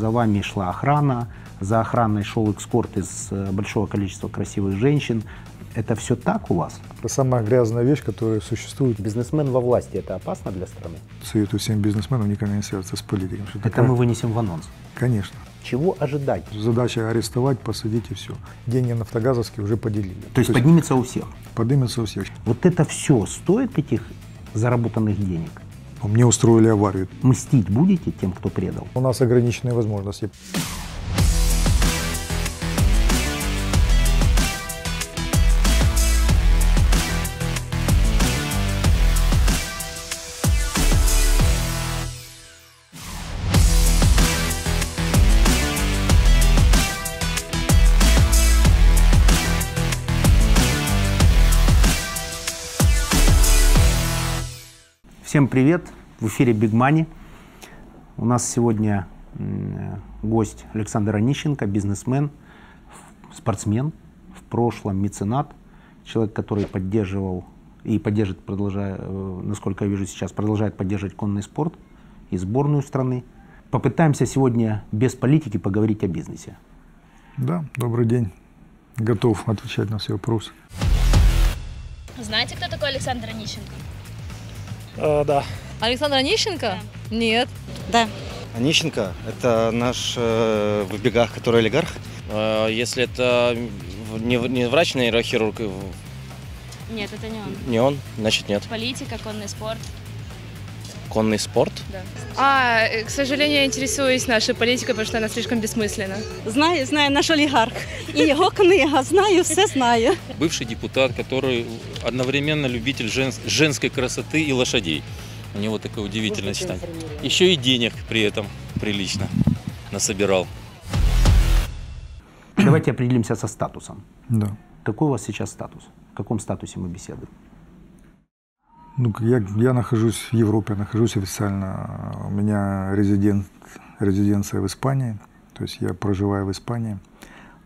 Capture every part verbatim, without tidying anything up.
За вами шла охрана, за охраной шел эскорт из большого количества красивых женщин. Это все так у вас? Это самая грязная вещь, которая существует. Бизнесмен во власти — это опасно для страны? Советую всем бизнесменам никогда не связываться с политиком. Что это такое? Мы вынесем в анонс? Конечно. Чего ожидать? Задача арестовать, посадить и все. Деньги нафтогазовские уже поделили. То, То есть поднимется у всех? Поднимется у всех. Вот это все стоит этих заработанных денег? Мне устроили аварию. Мстить будете тем, кто предал? У нас ограниченные возможности. Всем привет! В эфире Big Money. У нас сегодня гость Александр Онищенко, бизнесмен, спортсмен, в прошлом меценат, человек, который поддерживал и поддержит, продолжая, насколько я вижу сейчас, продолжает поддерживать конный спорт и сборную страны. Попытаемся сегодня без политики поговорить о бизнесе. Да, добрый день. Готов отвечать на все вопросы. Знаете, кто такой Александр Онищенко? А, да. Александр Онищенко? Да. Нет. Да. Онищенко – это наш э, в бегах, который олигарх. А, если это не, не врач, нейрохирург? Нет, это не он. Не он? Значит, нет. Политика, конный спорт. Конный спорт? Да. А, к сожалению, я интересуюсь нашей политикой, потому что она слишком бессмысленна. Знаю, знаю, наш олигарх. И его книга. Знаю, все знаю. Бывший депутат, который одновременно любитель женс женской красоты и лошадей. У него такая удивительная стань. Еще и денег при этом прилично насобирал. Давайте определимся со статусом. Да. Какой у вас сейчас статус? В каком статусе мы беседуем? Ну, я, я нахожусь в Европе, нахожусь официально. У меня резидент, резиденция в Испании, то есть я проживаю в Испании.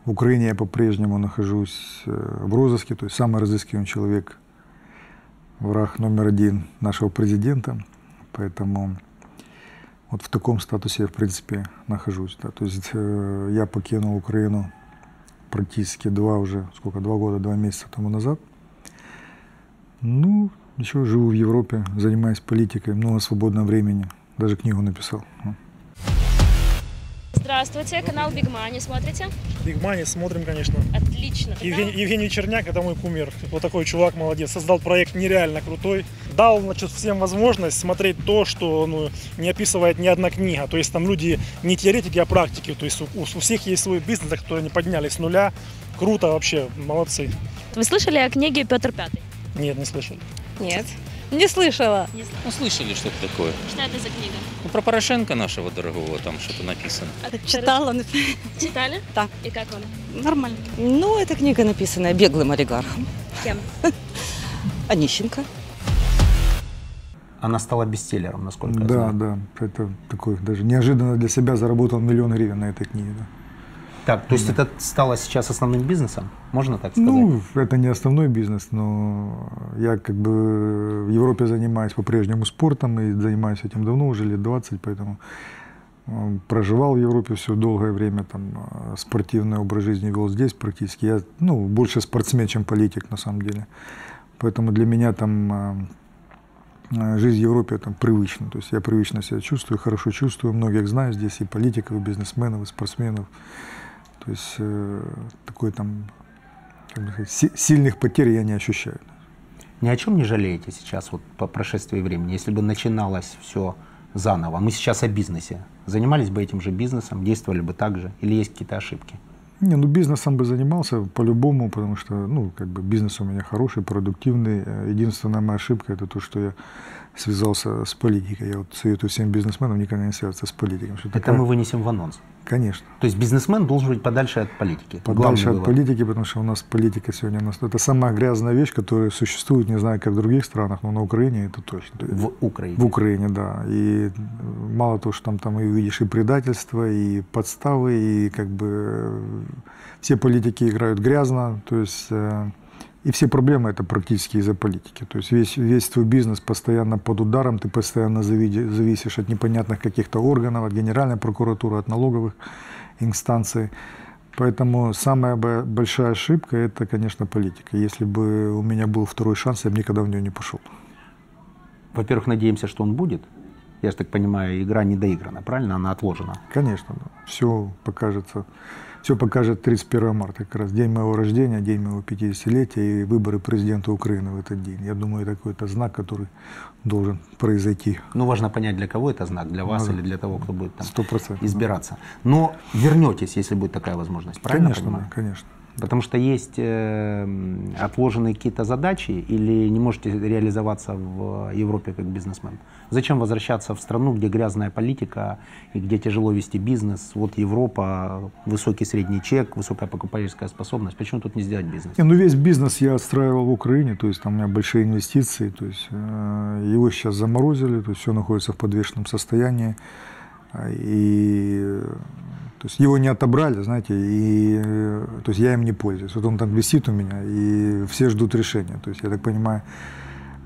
В Украине я по-прежнему нахожусь в розыске, то есть самый разыскиваемый человек, враг номер один нашего президента. Поэтому вот в таком статусе я, в принципе, нахожусь. Да. То есть э, я покинул Украину практически два уже, сколько, два года, два месяца тому назад. Ну... Еще живу в Европе, занимаюсь политикой, много свободного времени. Даже книгу написал. Здравствуйте, канал Big Money смотрите? Big Money смотрим, конечно. Отлично. Евгений, Евгений Черняк – это мой кумир. Вот такой чувак, молодец. Создал проект нереально крутой. Дал, значит, всем возможность смотреть то, что, ну, не описывает ни одна книга. То есть там люди не теоретики, а практики. То есть у, у всех есть свой бизнес, за который они подняли с нуля. Круто вообще, молодцы. Вы слышали о книге «Петр Пятый»? Нет, не слышал. Нет, не слышала. Не слышала. Ну, слышали что-то такое. Что это за книга? Ну, про Порошенко нашего дорогого, там что-то написано. А читала. Читали? Да. И как он? Нормально. Ну, эта книга написанная беглым олигархом. Кем? Онищенко. Она стала бестселлером, насколько я знаю. Да, да. Это такой даже неожиданно для себя заработал миллион гривен на этой книге. Да. Так, то есть это стало сейчас основным бизнесом? Можно так сказать? Ну, это не основной бизнес, но я как бы в Европе занимаюсь по-прежнему спортом и занимаюсь этим давно, уже лет двадцать, поэтому проживал в Европе все долгое время, там спортивный образ жизни вел здесь практически. Я, ну, больше спортсмен, чем политик на самом деле, поэтому для меня там жизнь в Европе там привычна, то есть я привычно себя чувствую, хорошо чувствую, многих знаю здесь и политиков, и бизнесменов, и спортсменов. То есть э, такой там, как бы сказать, сильных потерь я не ощущаю. Ни о чем не жалеете сейчас, вот по прошествии времени, если бы начиналось все заново? Мы сейчас о бизнесе. Занимались бы этим же бизнесом, действовали бы так же? Или есть какие-то ошибки? Не, ну бизнесом бы занимался по-любому, потому что, ну, как бы бизнес у меня хороший, продуктивный. Единственная моя ошибка – это то, что я связался с политикой. Я вот советую всем бизнесменам никогда не связываться с политикой. Что это такое? Мы вынесем в анонс? Конечно. То есть бизнесмен должен быть подальше от политики? Подальше от политики, потому что у нас политика сегодня… У нас, это самая грязная вещь, которая существует, не знаю, как в других странах, но на Украине это точно. В Украине? В Украине, да. И мало того, что там, там и видишь и предательство, и подставы, и как бы… Все политики играют грязно, то есть э, И все проблемы это практически из-за политики. То есть весь, весь твой бизнес постоянно под ударом, ты постоянно зависишь от непонятных каких-то органов, от Генеральной прокуратуры, от налоговых инстанций. Поэтому самая большая ошибка это, конечно, политика. Если бы у меня был второй шанс, я бы никогда в нее не пошел. Во-первых, надеемся, что он будет. Я же так понимаю, игра не доиграна, правильно? Она отложена. Конечно, да. Все покажется. Все покажет тридцать первое марта, как раз день моего рождения, день моего пятидесятилетия и выборы президента Украины в этот день. Я думаю, это какой-то знак, который должен произойти. Ну, важно понять, для кого это знак, для вас, ну, или для того, кто будет там сто процентов избираться. Да. Но вернетесь, если будет такая возможность, правильно? Конечно, понимаю? Конечно. Потому что есть э, отложенные какие-то задачи или не можете реализоваться в Европе как бизнесмен? Зачем возвращаться в страну, где грязная политика и где тяжело вести бизнес? Вот Европа, высокий средний чек, высокая покупательская способность. Почему тут не сделать бизнес? Не, ну весь бизнес я отстраивал в Украине, то есть там у меня большие инвестиции, то есть э, его сейчас заморозили, то есть все находится в подвешенном состоянии. И, то есть его не отобрали, знаете, и, то есть я им не пользуюсь. Вот он там висит у меня, и все ждут решения. То есть, я так понимаю,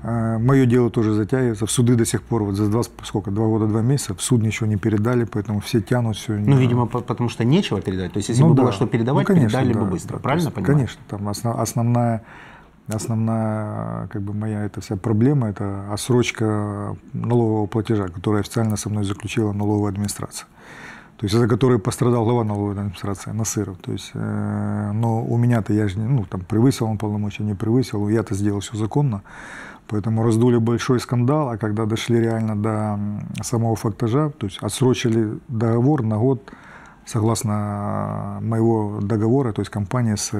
мое дело тоже затягивается. В суды до сих пор, вот за два, сколько, два года, два месяца, в суд ничего не передали, поэтому все тянут все. Ну, видимо, потому что нечего передать. То есть, если ну, бы да. было что передавать, ну, конечно, передали да, бы быстро, да, правильно понимаю? Конечно, там основ, основная... Основная как бы, моя эта вся проблема – это отсрочка налогового платежа, которую официально со мной заключила налоговая администрация. То есть, за которой пострадал глава налоговой администрации Насыров. То есть, э, но у меня-то я же ну, там, превысил он полномочия, не превысил, я-то сделал все законно. Поэтому раздули большой скандал, а когда дошли реально до самого фактажа, то есть отсрочили договор на год, согласно моего договора, то есть компания с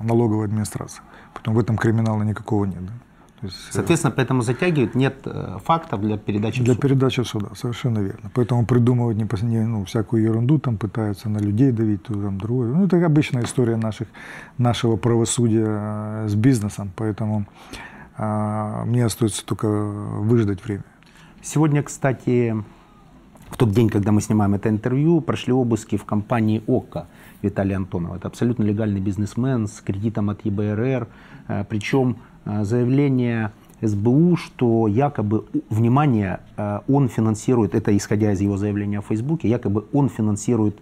налоговой администрацией. Потом в этом криминала никакого нет. Да? То есть, соответственно, поэтому затягивают, нет фактов для передачи в суд. Для передачи в суд, совершенно верно. Поэтому придумывают не, ну, всякую ерунду, там пытаются на людей давить, то там другое. Ну, это обычная история наших, нашего правосудия с бизнесом, поэтому а, мне остается только выждать время. Сегодня, кстати, в тот день, когда мы снимаем это интервью, прошли обыски в компании ОККО Виталия Антонова. Это абсолютно легальный бизнесмен с кредитом от Е Б Р Р. Причем заявление С Б У, что якобы, внимание, он финансирует, это исходя из его заявления в Фейсбуке, якобы он финансирует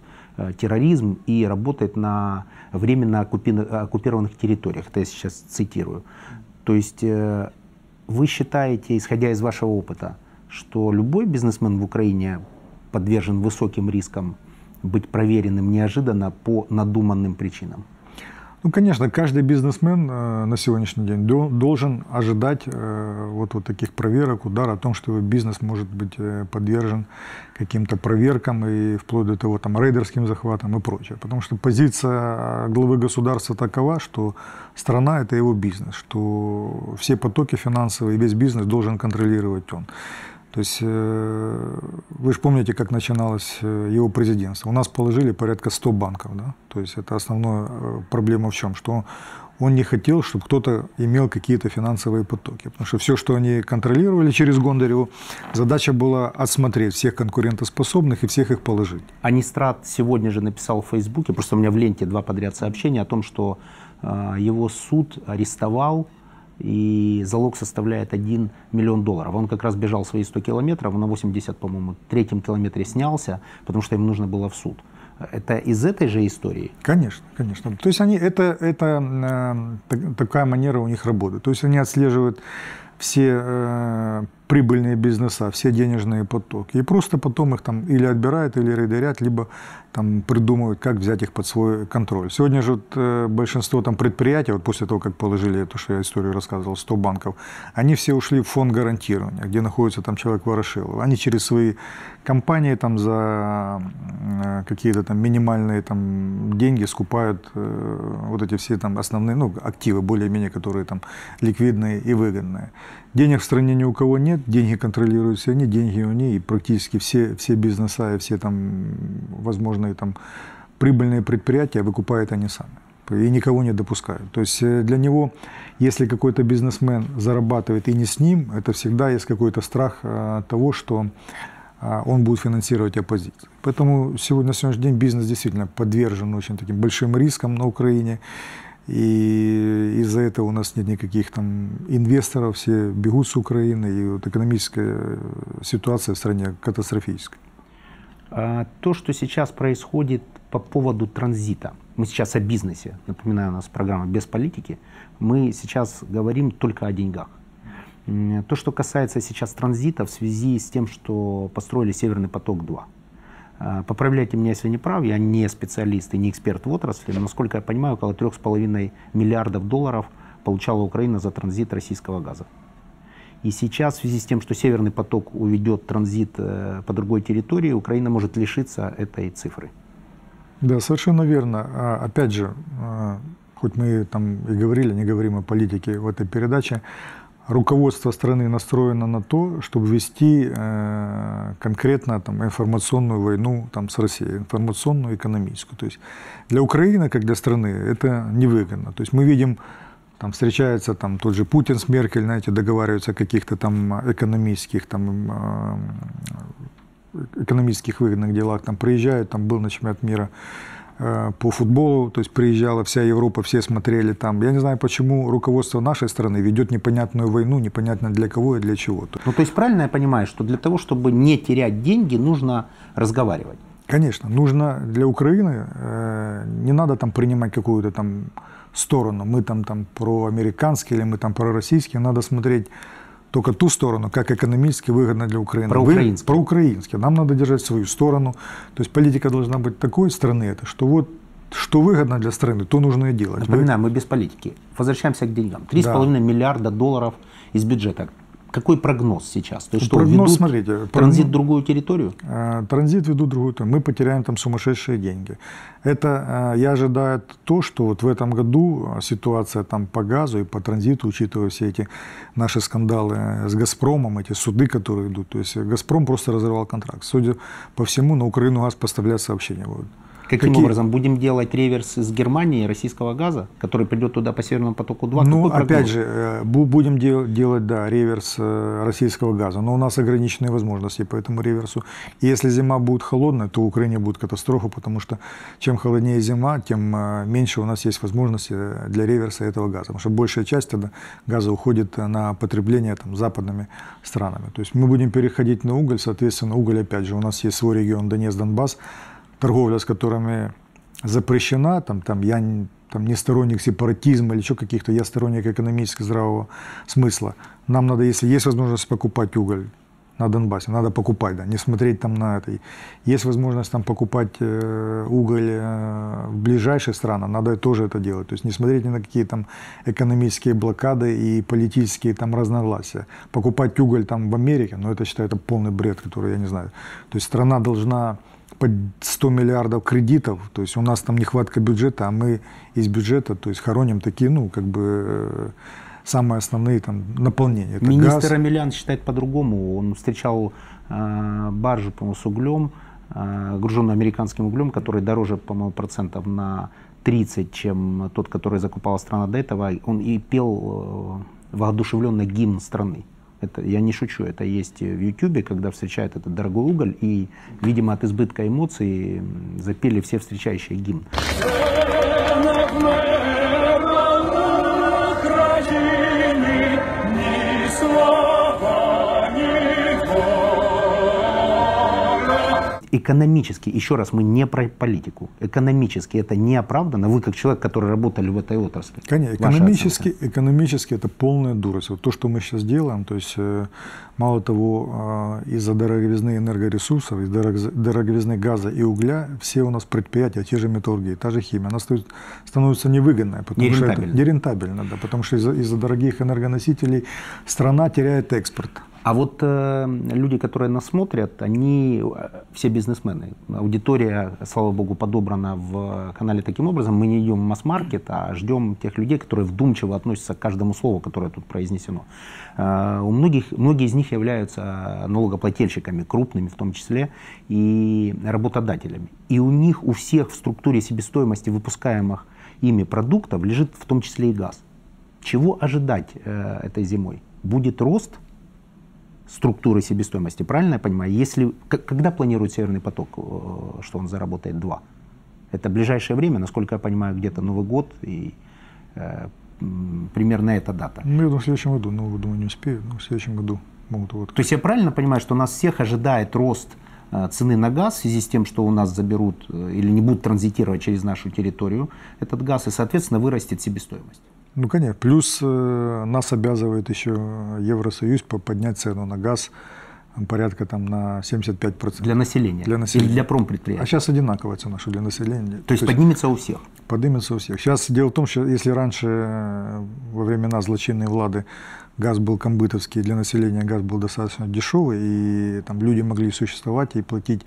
терроризм и работает на временно оккупированных территориях. Это я сейчас цитирую. То есть вы считаете, исходя из вашего опыта, что любой бизнесмен в Украине подвержен высоким рискам быть проверенным неожиданно по надуманным причинам? Ну, конечно, каждый бизнесмен э, на сегодняшний день до, должен ожидать э, вот, вот таких проверок, удар о том, что его бизнес может быть э, подвержен каким-то проверкам и вплоть до того, там, рейдерским захватам и прочее. Потому что позиция главы государства такова, что страна – это его бизнес, что все потоки финансовые, весь бизнес должен контролировать он. То есть вы же помните, как начиналось его президентство. У нас положили порядка ста банков. Да? То есть это основная проблема в чем? Что он не хотел, чтобы кто-то имел какие-то финансовые потоки. Потому что все, что они контролировали через Гондареву, задача была отсмотреть всех конкурентоспособных и всех их положить. Анистрат сегодня же написал в Фейсбуке, просто у меня в ленте два подряд сообщения о том, что его суд арестовал, и залог составляет один миллион долларов. Он как раз бежал свои сто километров, на восьмидесятом, по-моему, третьем километре снялся, потому что им нужно было в суд. Это из этой же истории? Конечно, конечно. То есть они, это, это э, такая манера у них работы. То есть они отслеживают все э, прибыльные бизнеса, все денежные потоки. И просто потом их там или отбирают, или рейдерят, либо там придумывают, как взять их под свой контроль. Сегодня же вот, э, большинство там предприятий, вот после того, как положили эту, что я историю рассказывал, сто банков, они все ушли в фонд гарантирования, где находится там человек Ворошилов. Они через свои компании там за э, какие-то там минимальные там деньги скупают э, вот эти все там основные, ну, активы более-менее, которые там ликвидные и выгодные. Денег в стране ни у кого нет, деньги контролируют все они, деньги у них, и практически все, все бизнеса и все там возможные там прибыльные предприятия выкупают они сами. И никого не допускают. То есть для него, если какой-то бизнесмен зарабатывает и не с ним, это всегда есть какой-то страх того, что он будет финансировать оппозицию. Поэтому сегодня, на сегодняшний день бизнес действительно подвержен очень таким большим рискам на Украине. И из-за этого у нас нет никаких там инвесторов, все бегут с Украины, и вот экономическая ситуация в стране катастрофическая. А то, что сейчас происходит по поводу транзита, мы сейчас о бизнесе, напоминаю, у нас программа «Без политики», мы сейчас говорим только о деньгах. То, что касается сейчас транзита в связи с тем, что построили «Северный поток-два», поправляйте меня, если не прав, я не специалист и не эксперт в отрасли, но, насколько я понимаю, около трёх с половиной миллиардов долларов получала Украина за транзит российского газа. И сейчас в связи с тем, что Северный поток уведет транзит по другой территории, Украина может лишиться этой цифры. Да, совершенно верно. Опять же, хоть мы там и говорили, не говорим о политике в этой передаче, руководство страны настроено на то, чтобы вести э, конкретно там, информационную войну там, с Россией, информационную, экономическую. То есть для Украины, как для страны, это невыгодно. То есть мы видим, там встречается там, тот же Путин с Меркель, знаете, договариваются о каких-то там экономических, там, э, экономических выгодных делах, там приезжают, там был на чемпионат мира по футболу, то есть приезжала вся Европа, все смотрели там. Я не знаю, почему руководство нашей страны ведет непонятную войну, непонятно для кого и для чего. Ну, то есть правильно я понимаю, что для того, чтобы не терять деньги, нужно разговаривать? Конечно. Нужно для Украины, э, не надо там принимать какую-то там сторону, мы там, там проамериканские или мы там пророссийские, надо смотреть только ту сторону, как экономически выгодно для Украины. Проукраинский. Проукраинский. Нам надо держать свою сторону. То есть политика должна быть такой страны, это, что вот что выгодно для страны, то нужно и делать. Напоминаю, мы без политики. Возвращаемся к деньгам. три с половиной миллиарда долларов из бюджета. Какой прогноз сейчас? То есть, что, прогноз, ведут, смотрите, транзит прогноз, в другую территорию? Э, транзит ведут в другую территорию. Мы потеряем там сумасшедшие деньги. Это, э, я ожидаю то, что вот в этом году ситуация там по газу и по транзиту, учитывая все эти наши скандалы с «Газпромом», эти суды, которые идут. То есть «Газпром» просто разорвал контракт. Судя по всему, на Украину газ поставлять сообщения будут. Каким Какие? образом? Будем делать реверс из Германии, российского газа, который придет туда по Северному потоку-два? Ну, Какой опять же, будем дел делать, да, реверс российского газа, но у нас ограниченные возможности по этому реверсу. И если зима будет холодная, то в Украине будет катастрофа, потому что чем холоднее зима, тем меньше у нас есть возможности для реверса этого газа. Потому что большая часть тогда газа уходит на потребление там, западными странами. То есть мы будем переходить на уголь, соответственно, уголь, опять же, у нас есть свой регион Донец, Донбасс, торговля с которыми запрещена, там, там, я там, не сторонник сепаратизма или что каких-то, я сторонник экономически здравого смысла. Нам надо, если есть возможность покупать уголь на Донбассе, надо покупать, да, не смотреть там на это. Есть возможность там покупать э, уголь э, в ближайшие страны, надо тоже это делать. То есть не смотреть ни на какие там экономические блокады и политические там разногласия. Покупать уголь там в Америке, но ну, это, считаю, это полный бред, который я не знаю. То есть страна должна... под сто миллиардов кредитов, то есть у нас там нехватка бюджета, а мы из бюджета, то есть хороним такие, ну, как бы, самые основные там наполнения. Это министр газ. Амелян считает по-другому, он встречал э, баржу, по-моему, с углем, э, груженную американским углем, который дороже, по-моему, процентов на тридцать, чем тот, который закупала страна до этого, он и пел э, воодушевленно гимн страны. Это, я не шучу, это есть в Ютубе, когда встречают этот дорогой уголь, и, видимо, от избытка эмоций запели все встречающие гимн. Экономически, еще раз, мы не про политику, экономически это не оправдано. Вы как человек, который работали в этой отрасли. Конечно, экономически, экономически это полная дурость. Вот то, что мы сейчас делаем, то есть мало того, из-за дороговизны энергоресурсов, из-за дороговизны газа и угля, все у нас предприятия, те же металлургии, та же химия, она становится невыгодной, потому нерентабельно. что это нерентабельно, да, потому что из-за из-за дорогих энергоносителей страна теряет экспорт. А вот э, люди, которые нас смотрят, они все бизнесмены. Аудитория, слава богу, подобрана в канале таким образом. Мы не идем в масс-маркет, а ждем тех людей, которые вдумчиво относятся к каждому слову, которое тут произнесено. Э, у многих, многие из них являются налогоплательщиками, крупными в том числе, и работодателями. И у них, у всех в структуре себестоимости выпускаемых ими продуктов лежит в том числе и газ. Чего ожидать э, этой зимой? Будет рост структуры себестоимости, правильно я понимаю? Если, когда планирует «Северный поток», что он заработает два? Это ближайшее время, насколько я понимаю, где-то Новый год и примерно эта дата. Ну, я думаю, в следующем году, но, думаю, не успею, но в следующем году могут вот. То есть я правильно понимаю, что нас всех ожидает рост цены на газ в связи с тем, что у нас заберут или не будут транзитировать через нашу территорию этот газ, и, соответственно, вырастет себестоимость? Ну, конечно. Плюс э, нас обязывает еще Евросоюз поднять цену на газ порядка там на семьдесят пять процентов. Для населения? Для населения. Или для промпредприятий? А сейчас одинаковая цена, что для населения. То, То есть поднимется у всех? Поднимется у всех. Сейчас дело в том, что если раньше, во времена злочинной влады, газ был комбытовский, для населения газ был достаточно дешевый, и там люди могли существовать и платить,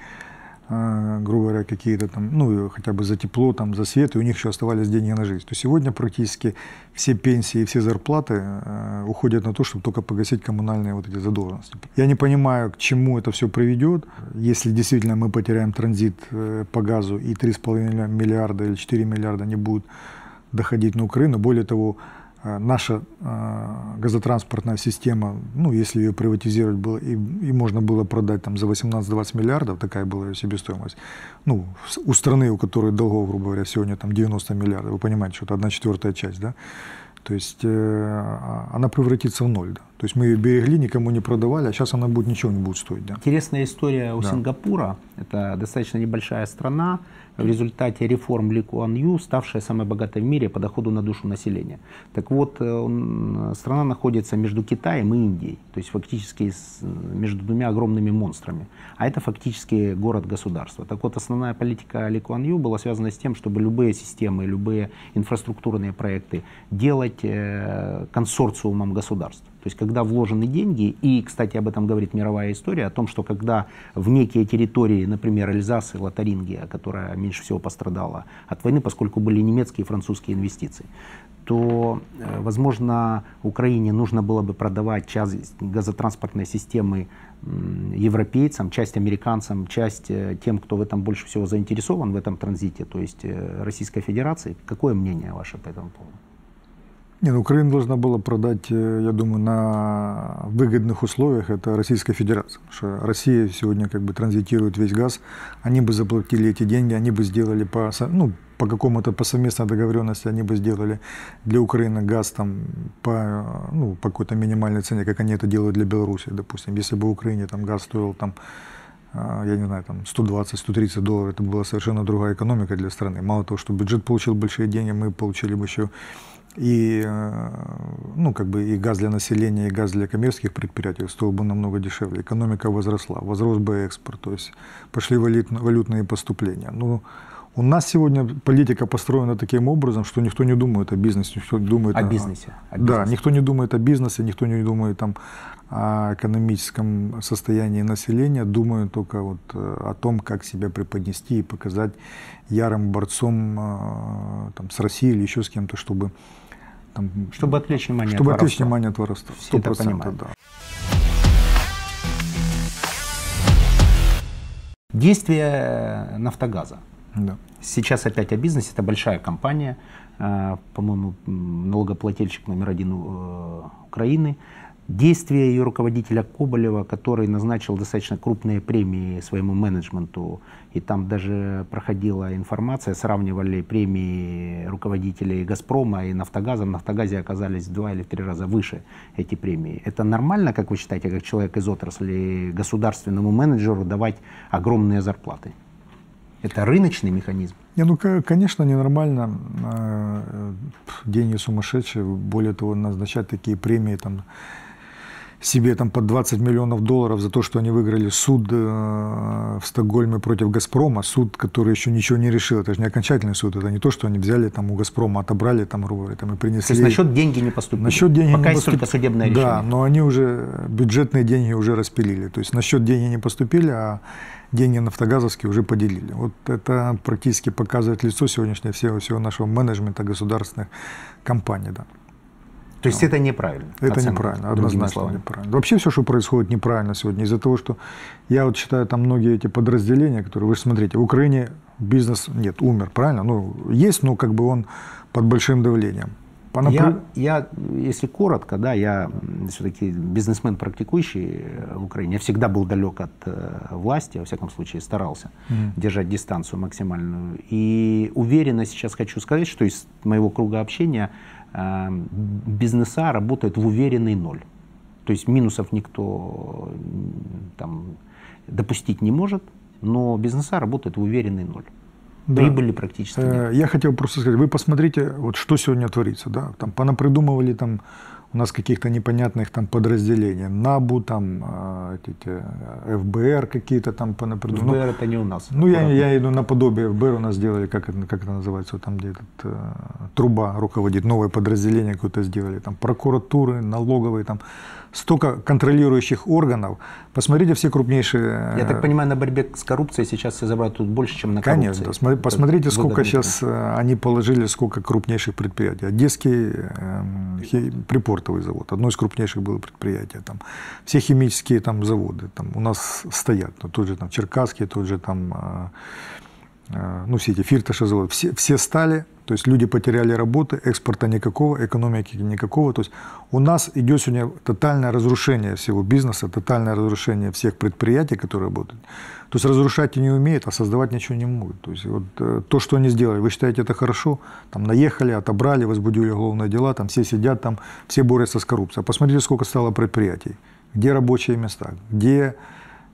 э, грубо говоря, какие-то там, ну, хотя бы за тепло, там, за свет, и у них еще оставались деньги на жизнь. То сегодня практически все пенсии и все зарплаты э, уходят на то, чтобы только погасить коммунальные вот эти задолженности. Я не понимаю, к чему это все приведет, если действительно мы потеряем транзит э, по газу, и три с половиной миллиарда или четыре миллиарда не будут доходить на Украину. Более того, наша э, газотранспортная система, ну, если ее приватизировать было, и, и можно было продать там, за восемнадцать-двадцать миллиардов, такая была ее себестоимость, ну, у страны, у которой долгов, грубо говоря, сегодня там, девяносто миллиардов, вы понимаете, что это одна четвертая часть, да? То есть э, она превратится в ноль. Да? То есть мы ее берегли, никому не продавали, а сейчас она будет, ничего не будет стоить. Да? Интересная история у да. Сингапура. Это достаточно небольшая страна, в результате реформ Ли Куан Ю, ставшая самой богатой в мире по доходу на душу населения. Так вот, он, страна находится между Китаем и Индией. То есть фактически между двумя огромными монстрами. А это фактически город-государство. Так вот, основная политика Ли Куан Ю была связана с тем, чтобы любые системы, любые инфраструктурные проекты делать консорциумом государств. То есть когда вложены деньги, и, кстати, об этом говорит мировая история, о том, что когда в некие территории, например, Эльзас и Лотарингия, которая меньше всего пострадала от войны, поскольку были немецкие и французские инвестиции, то, возможно, Украине нужно было бы продавать часть газотранспортной системы европейцам, часть американцам, часть тем, кто в этом больше всего заинтересован, в этом транзите, то есть Российской Федерации. Какое мнение ваше по этому поводу? Нет, Украина должна была продать, я думаю, на выгодных условиях, это Российская Федерация. Потому что Россия сегодня как бы транзитирует весь газ, они бы заплатили эти деньги, они бы сделали по, ну, по какому-то, по совместной договоренности, они бы сделали для Украины газ там, по, ну, по какой-то минимальной цене, как они это делают для Беларуси, допустим. Если бы в Украине там, газ стоил там, я не знаю, там сто двадцать — сто тридцать долларов, это была совершенно другая экономика для страны. Мало того, что бюджет получил большие деньги, мы получили бы еще... И, ну, как бы и газ для населения, и газ для коммерческих предприятий стоил бы намного дешевле. Экономика возросла, возрос бы экспорт, то есть пошли валютные поступления. Но у нас сегодня политика построена таким образом, что никто не думает о бизнесе. Никто думает о, о, бизнесе. о бизнесе. Да, никто не думает о бизнесе, никто не думает там, о экономическом состоянии населения, думают только вот о том, как себя преподнести и показать ярым борцом там, с Россией или еще с кем-то, чтобы... Там, чтобы отвлечь внимание чтобы от воровства. Внимание от воровства. Все это понимают. Да. Действия Нафтогаза. Да. Сейчас опять о бизнесе. Это большая компания, по-моему, налогоплательщик номер один Украины. Действия ее руководителя Коболева, который назначил достаточно крупные премии своему менеджменту, и там даже проходила информация, сравнивали премии руководителей «Газпрома» и «Нафтогаза». В «Нафтогазе» оказались в два или в три раза выше эти премии. Это нормально, как вы считаете, как человек из отрасли, государственному менеджеру давать огромные зарплаты? Это рыночный механизм? Не, ну, конечно, ненормально. Деньги сумасшедшие. Более того, назначать такие премии там, себе там, по двадцать миллионов долларов за то, что они выиграли суд в Стокгольме против «Газпрома». Суд, который еще ничего не решил. Это же не окончательный суд. Это не то, что они взяли там, у «Газпрома», отобрали там, там, и принесли. То есть насчет деньги не поступили? Насчет деньги Пока не есть поступ... только судебное решение. Да, но они уже бюджетные деньги уже распилили. То есть насчет деньги не поступили, а... деньги нафтогазовские уже поделили. Вот это практически показывает лицо сегодняшнего всего, всего нашего менеджмента государственных компаний. Да. То есть да. это неправильно? Это оценка, неправильно, однозначно неправильно. Вообще все, что происходит, неправильно сегодня. Из-за того, что я вот считаю, там многие эти подразделения, которые, вы же смотрите, в Украине бизнес нет, умер, правильно? Ну, есть, но как бы он под большим давлением. Я, я, если коротко, да, я все-таки бизнесмен, практикующий в Украине. Я всегда был далек от э, власти, во всяком случае старался mm-hmm. держать дистанцию максимальную. И уверенно сейчас хочу сказать, что из моего круга общения бизнеса работают в уверенный ноль. То есть минусов никто там допустить не может, но бизнеса работают в уверенный ноль. Да. Прибыли практически нет. Я хотел просто сказать, вы посмотрите, вот что сегодня творится. Да? Там понапридумывали там, у нас каких-то непонятных там подразделений. НАБУ, там, ФБР какие-то там понапридумывали. ФБР это не у нас. Ну, я, я иду наподобие ФБР, у нас сделали, как это, как это называется, там, где этот, Труба руководит, новое подразделение какое-то сделали. Там прокуратуры, налоговые, там столько контролирующих органов. Посмотрите все крупнейшие... Я так понимаю, на борьбе с коррупцией сейчас все забрали тут больше, чем на коррупции. Конечно. Посмотрите, сколько сейчас они положили, сколько крупнейших предприятий. Одесский припортовый завод. Одно из крупнейших было предприятие. Там все химические там заводы там у нас стоят. Тот же там Черкасский, тот же там... Ну, все эти фирташи заводы. Все, все стали... То есть люди потеряли работы, экспорта никакого, экономики никакого. То есть у нас идет сегодня тотальное разрушение всего бизнеса, тотальное разрушение всех предприятий, которые работают. То есть разрушать и не умеют, а создавать ничего не могут. То есть вот то, что они сделали, вы считаете это хорошо? Там наехали, отобрали, возбудили уголовные дела, там все сидят, там все борются с коррупцией. Посмотрите, сколько стало предприятий, где рабочие места, где...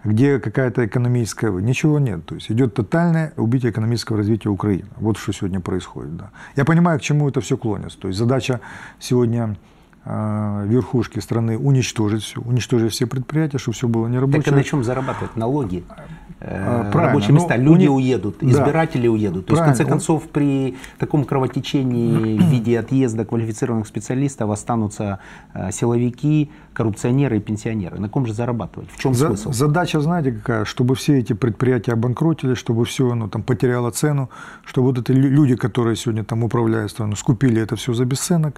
где какая-то экономическая... Ничего нет. То есть идет тотальное убитие экономического развития Украины. Вот что сегодня происходит. Да. Я понимаю, к чему это все клонится. То есть задача сегодня э, верхушки страны уничтожить все, уничтожить все предприятия, чтобы все было нерабочее. Так а на чем зарабатывать? Налоги, э, рабочие места. Но люди у них... уедут, избиратели да. уедут. То есть, в конце концов, при таком кровотечении в виде отъезда квалифицированных специалистов останутся силовики, коррупционеры и пенсионеры. На ком же зарабатывать? В чем За, смысл? Задача, знаете, какая? Чтобы все эти предприятия обанкротили, чтобы все оно там потеряло цену, чтобы вот эти люди, которые сегодня там управляют страной, скупили это все за бесценок,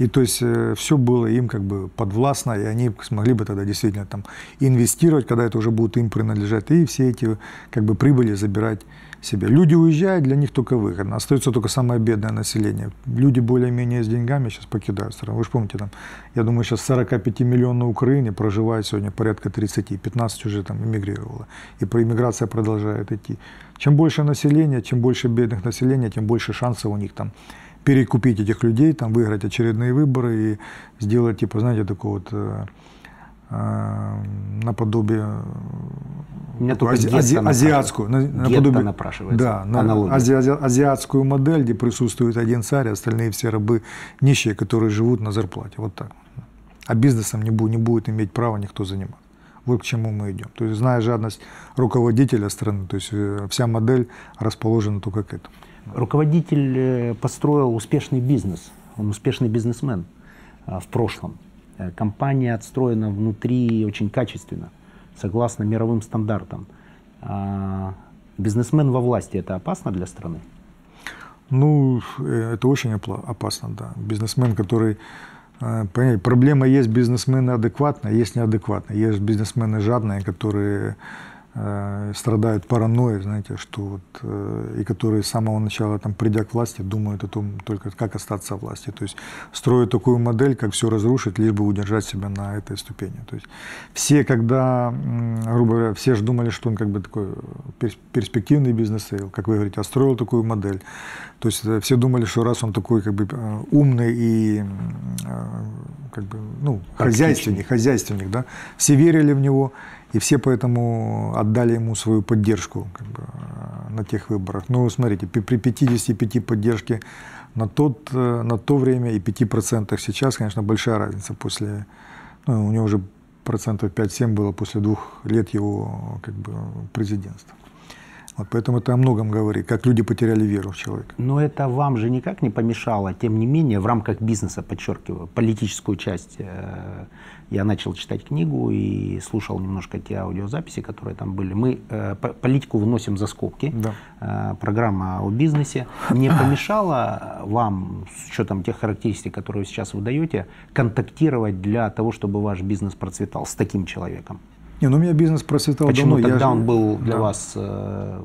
и то есть все было им как бы подвластно, и они смогли бы тогда действительно там инвестировать, когда это уже будет им принадлежать, и все эти как бы прибыли забирать себе. Люди уезжают, для них только выход. Остается только самое бедное население. Люди более-менее с деньгами сейчас покидают страну. Вы же помните, там, я думаю, сейчас сорок пять миллионов на Украине проживает сегодня порядка тридцати, пятнадцать уже там эмигрировало. И иммиграция продолжает идти. Чем больше населения, чем больше бедных населения, тем больше шансов у них там перекупить этих людей, там, выиграть очередные выборы и сделать, типа, знаете, такой вот... наподобие ази, ази, азиатскую, наподобие, да, на, ази, ази, азиатскую модель, где присутствует один царь, а остальные все рабы нищие, которые живут на зарплате. Вот так. А бизнесом не, бу, не будет иметь права никто заниматься. Вот к чему мы идем. То есть, зная жадность руководителя страны, то есть вся модель расположена только к этому. Руководитель построил успешный бизнес. Он успешный бизнесмен в прошлом. Компания отстроена внутри очень качественно, согласно мировым стандартам. А бизнесмен во власти – это опасно для страны? Ну, это очень опасно, да. Бизнесмен, который… Понимаете, проблема есть бизнесмены адекватные, есть неадекватные. Есть бизнесмены жадные, которые страдают паранойей, знаете, что вот, и которые с самого начала, там, придя к власти, думают о том, только как остаться в власти. То есть строят такую модель, как все разрушить, лишь бы удержать себя на этой ступени. То есть все, когда, грубо говоря, все же думали, что он как бы такой перспективный бизнес, как вы говорите, а строил такую модель. То есть все думали, что раз он такой как бы умный и как бы, ну, хозяйственник, хозяйственник, да, все верили в него. И все поэтому отдали ему свою поддержку как бы, на тех выборах. Ну, смотрите, при пятидесяти пяти поддержке на, тот, на то время и пяти процентах сейчас, конечно, большая разница после... Ну, у него уже процентов пять-семь было после двух лет его как бы, президентства. Вот, поэтому это о многом говорит, как люди потеряли веру в человека. Но это вам же никак не помешало, тем не менее, в рамках бизнеса, подчеркиваю, политическую часть. Э, я начал читать книгу и слушал немножко те аудиозаписи, которые там были. Мы э, политику выносим за скобки. Да. Э, программа о бизнесе. Не помешала вам, с учетом тех характеристик, которые вы сейчас выдаете, контактировать для того, чтобы ваш бизнес процветал с таким человеком? Не, ну у меня бизнес процветал давно. Почему тогда он был для вас э,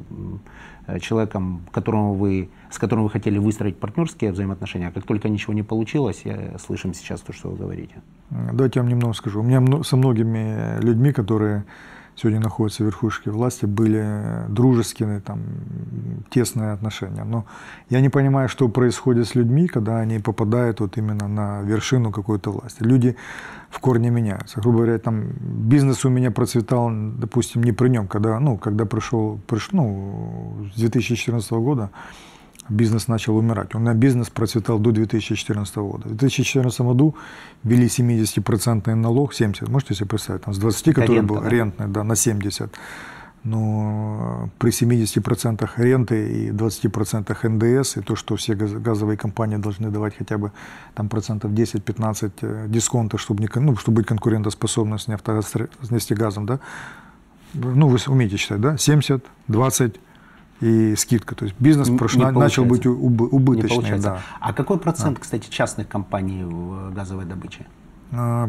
человеком, которому вы, с которым вы хотели выстроить партнерские взаимоотношения, а как только ничего не получилось, я слышим сейчас то, что вы говорите. Давайте я вам немного скажу. У меня со многими людьми, которые сегодня находятся в верхушке власти, были дружеские, там, тесные отношения. Но я не понимаю, что происходит с людьми, когда они попадают вот именно на вершину какой-то власти. Люди в корне меняются. Грубо говоря, там, бизнес у меня процветал, допустим, не при нем, когда, ну, когда пришел, приш, ну, с две тысячи четырнадцатого года бизнес начал умирать. У меня бизнес процветал до две тысячи четырнадцатого года. В две тысячи четырнадцатом году ввели семидесятипроцентный налог, семьдесят, можете себе представить, там, с двадцати, это который рента, был, да? Рентный, да, на семьдесят. Но при семидесяти процентах ренты и двадцати процентах эн дэ эс, и то, что все газовые компании должны давать хотя бы там, процентов десять-пятнадцать дисконта, чтобы, не, ну, чтобы быть конкурентоспособным с, нефтогаз, с нефтегазом, да? Ну, вы умеете считать, да? семьдесят, двадцать и скидка. То есть бизнес прошла, начал быть убыточным. Да. А какой процент, да, кстати, частных компаний в газовой добыче?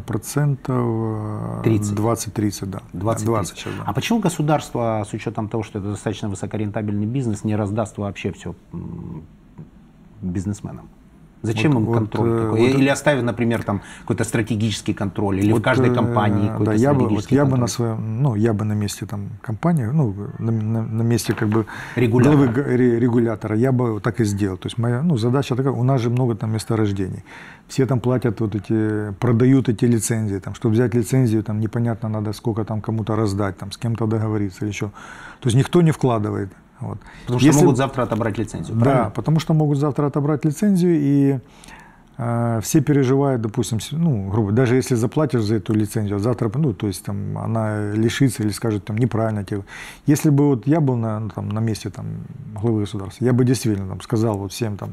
Процентов двадцать-тридцать, да. двадцать, двадцать, сейчас, да. А почему государство, с учетом того, что это достаточно высокорентабельный бизнес, не раздаст вообще все бизнесменам? Зачем вот, им контроль вот, такой? Вот, или оставив, например, там какой-то стратегический контроль, или вот, в каждой компании какой-то, да, я бы, вот, я бы на своем, ну, я бы на месте там компании, ну, на, на, на месте как бы регулятора. Главы регулятора, я бы так и сделал. То есть моя, ну, задача такая, у нас же много там месторождений. Все там платят вот эти, продают эти лицензии, там, чтобы взять лицензию, там непонятно надо сколько там кому-то раздать, там, с кем-то договориться или еще. То есть никто не вкладывает. Вот. Потому что Если... могут завтра отобрать лицензию, да, правильно? Потому что могут завтра отобрать лицензию, и э, все переживают, допустим, ну, грубо, даже если заплатишь за эту лицензию, а завтра, ну, то есть там она лишится или скажет там неправильно тебе. Если бы вот я был на, там, на месте там, главы государства, я бы действительно там, сказал вот всем там,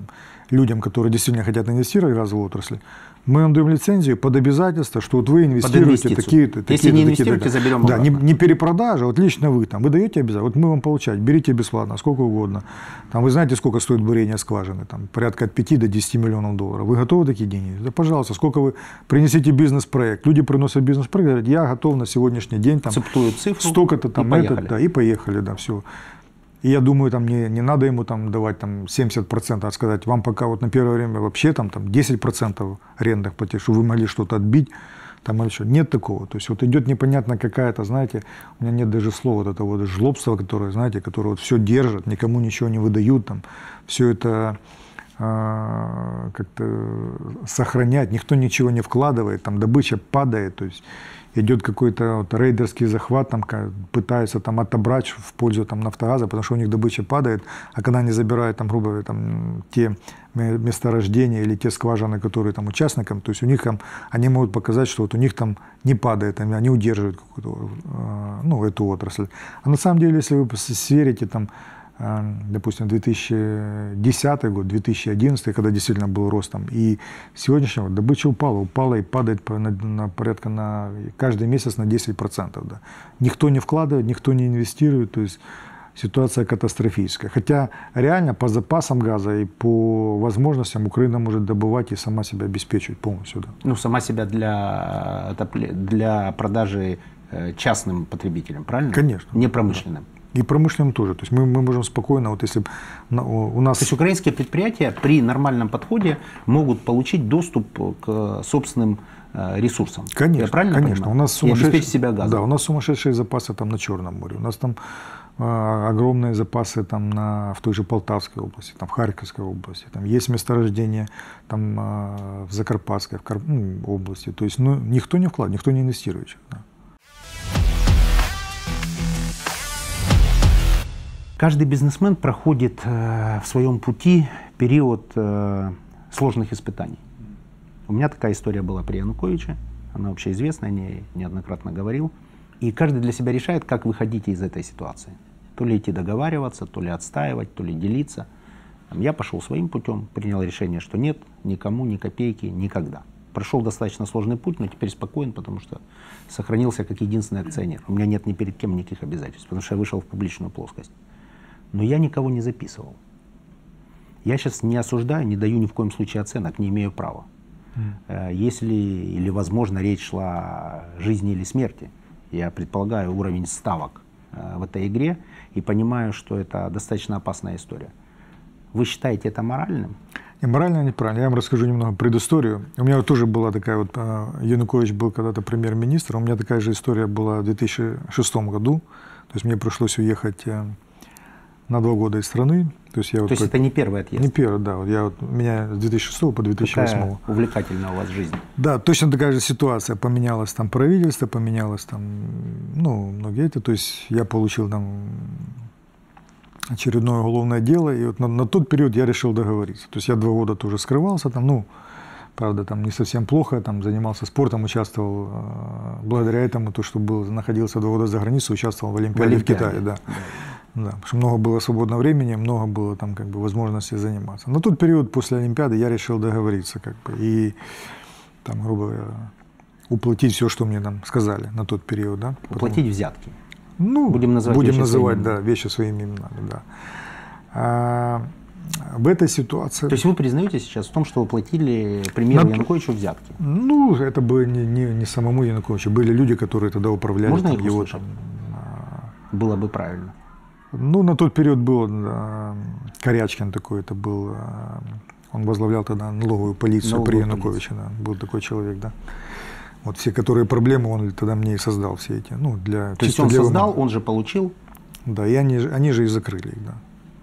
людям, которые действительно хотят инвестировать в газовую отрасль, мы вам даем лицензию под обязательство, что вот вы инвестируете такие-то, такие-то. Если не инвестируете, такие, заберем обратно. Да, не, не перепродажа, вот лично вы там, вы даете обязательство, вот мы вам получать, берите бесплатно, сколько угодно. Там, вы знаете, сколько стоит бурение скважины, там, порядка от пяти до десяти миллионов долларов. Вы готовы такие деньги? Да, пожалуйста, сколько вы принесите бизнес-проект. Люди приносят бизнес-проект, говорят, я готов на сегодняшний день, там, цифру, столько-то, там, и этот, да, и поехали, да, все. И я думаю, там не, не надо ему там, давать там, семьдесят процентов, а сказать, вам пока вот на первое время вообще там, там, десять процентов арендных платежей, чтобы вы могли что-то отбить. Там, или что. Нет такого. То есть вот идет непонятно какая-то, знаете, у меня нет даже слова вот этого вот жлобства, которое, знаете, которое вот все держит, никому ничего не выдают, там, все это э, как-то сохранять, никто ничего не вкладывает, там, добыча падает. То есть идет какой-то вот рейдерский захват, там, пытаются там, отобрать в пользу там, Нафтогаза, потому что у них добыча падает, а когда они забирают там, грубо говоря, там, те месторождения или те скважины, которые там, участникам, то есть у них там, они могут показать, что вот у них там не падает, там, они удерживают какую-то, ну, эту отрасль. А на самом деле, если вы сверите, там, допустим, две тысячи десятый год, две тысячи одиннадцатый, когда действительно был рост, там, и сегодняшнего добыча упала, упала и падает на, на порядка на каждый месяц на десять процентов. Да. Никто не вкладывает, никто не инвестирует, то есть ситуация катастрофическая. Хотя реально по запасам газа и по возможностям Украина может добывать и сама себя обеспечивать полностью. Да. Ну, сама себя для, для продажи частным потребителям, правильно? Конечно. Не промышленным. Да. И промышленным тоже. То есть мы, мы можем спокойно, вот если у нас... То есть украинские предприятия при нормальном подходе могут получить доступ к собственным ресурсам. Конечно, я правильно конечно. Понимаю? У нас сумасшедш... И обеспечить себя газом. Да, у нас сумасшедшие запасы там на Черном море. У нас там э, огромные запасы там на, в той же Полтавской области, там, в Харьковской области. Там есть месторождения там, э, в Закарпатской в Кар... ну, области. То есть ну, никто не вкладывает, никто не инвестирует. Да. Каждый бизнесмен проходит в своем пути период сложных испытаний. У меня такая история была при Януковиче, она вообще известна, о ней неоднократно говорил. И каждый для себя решает, как выходить из этой ситуации. То ли идти договариваться, то ли отстаивать, то ли делиться. Я пошел своим путем, принял решение, что нет, никому, ни копейки, никогда. Прошел достаточно сложный путь, но теперь спокоен, потому что сохранился как единственный акционер. У меня нет ни перед кем никаких обязательств, потому что я вышел в публичную плоскость. Но я никого не записывал. Я сейчас не осуждаю, не даю ни в коем случае оценок, не имею права. Mm. Если или, возможно, речь шла о жизни или смерти, я предполагаю уровень ставок в этой игре и понимаю, что это достаточно опасная история. Вы считаете это моральным? И морально неправильно. Я вам расскажу немного предысторию. У меня вот тоже была такая вот... Янукович был когда-то премьер-министром. У меня такая же история была в две тысячи шестом году. То есть мне пришлось уехать на два года из страны. То есть, я вот То есть про... это не первый отъезд? Не первый, да. Вот я вот, меня с две тысячи шестого по две тысячи восьмой. Какая увлекательная у вас жизнь. Да, точно такая же ситуация. Поменялось там правительство, поменялось там, ну, многие эти. То есть я получил там очередное уголовное дело. И вот на, на тот период я решил договориться. То есть я два года тоже скрывался там, ну, правда, там не совсем плохо, там занимался спортом, участвовал, благодаря этому, то, что был, находился два года за границей, участвовал в Олимпиаде, в Олимпиаде. в Китае, да. да. Да, потому что много было свободного времени, много было там как бы возможностей заниматься. На тот период после Олимпиады я решил договориться как бы и там, грубо говоря, уплатить все, что мне там сказали на тот период. Да. Уплатить Потому... взятки? Ну, будем называть, будем называть да, вещи своими именами. Да. А, в этой ситуации... То есть вы признаете сейчас в том, что вы платили премьеру на... Януковичу взятки? Ну, это было не, не, не самому Януковичу, были люди, которые тогда управляли. Можно там, его там... Было бы правильно. Ну, на тот период был да, Корячкин такой, это был, он возглавлял тогда налоговую полицию налоговую при Януковиче, да, был такой человек, да. Вот все, которые проблемы, он тогда мне и создал все эти, ну, для... То есть он создал, ума. он же получил? Да, и они, они же и закрыли их, да.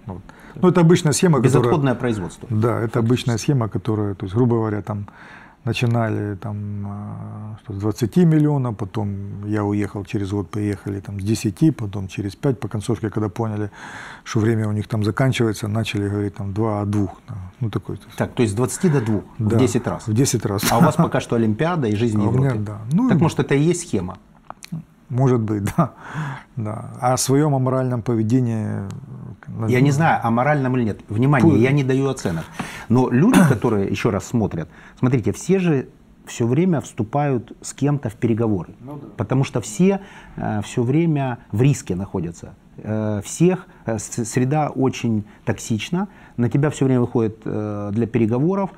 Вот. Ну, это обычная схема, которая... Безотходное производство. Да, это обычная схема, которая, то есть, грубо говоря, там... Начинали там с двадцати миллионов, потом я уехал, через год приехали там, с десяти, потом через пять. По концовке, когда поняли, что время у них там заканчивается, начали говорить там два, а два. Ну, такой, так, то есть с двадцати до двух, да, в десять раз. В десять раз. А у вас пока что Олимпиада и жизнь в Европе. Меня, да. ну, так может это и есть схема? Может быть, да. да. А о своем аморальном поведении... Наверное... Я не знаю, аморальном или нет. Внимание, Пу... я не даю оценок. Но люди, которые еще раз смотрят, смотрите, все же все время вступают с кем-то в переговоры. Ну, да. Потому что все э, все время в риске находятся. Э, всех, э, среда очень токсична. На тебя все время выходит э, для переговоров.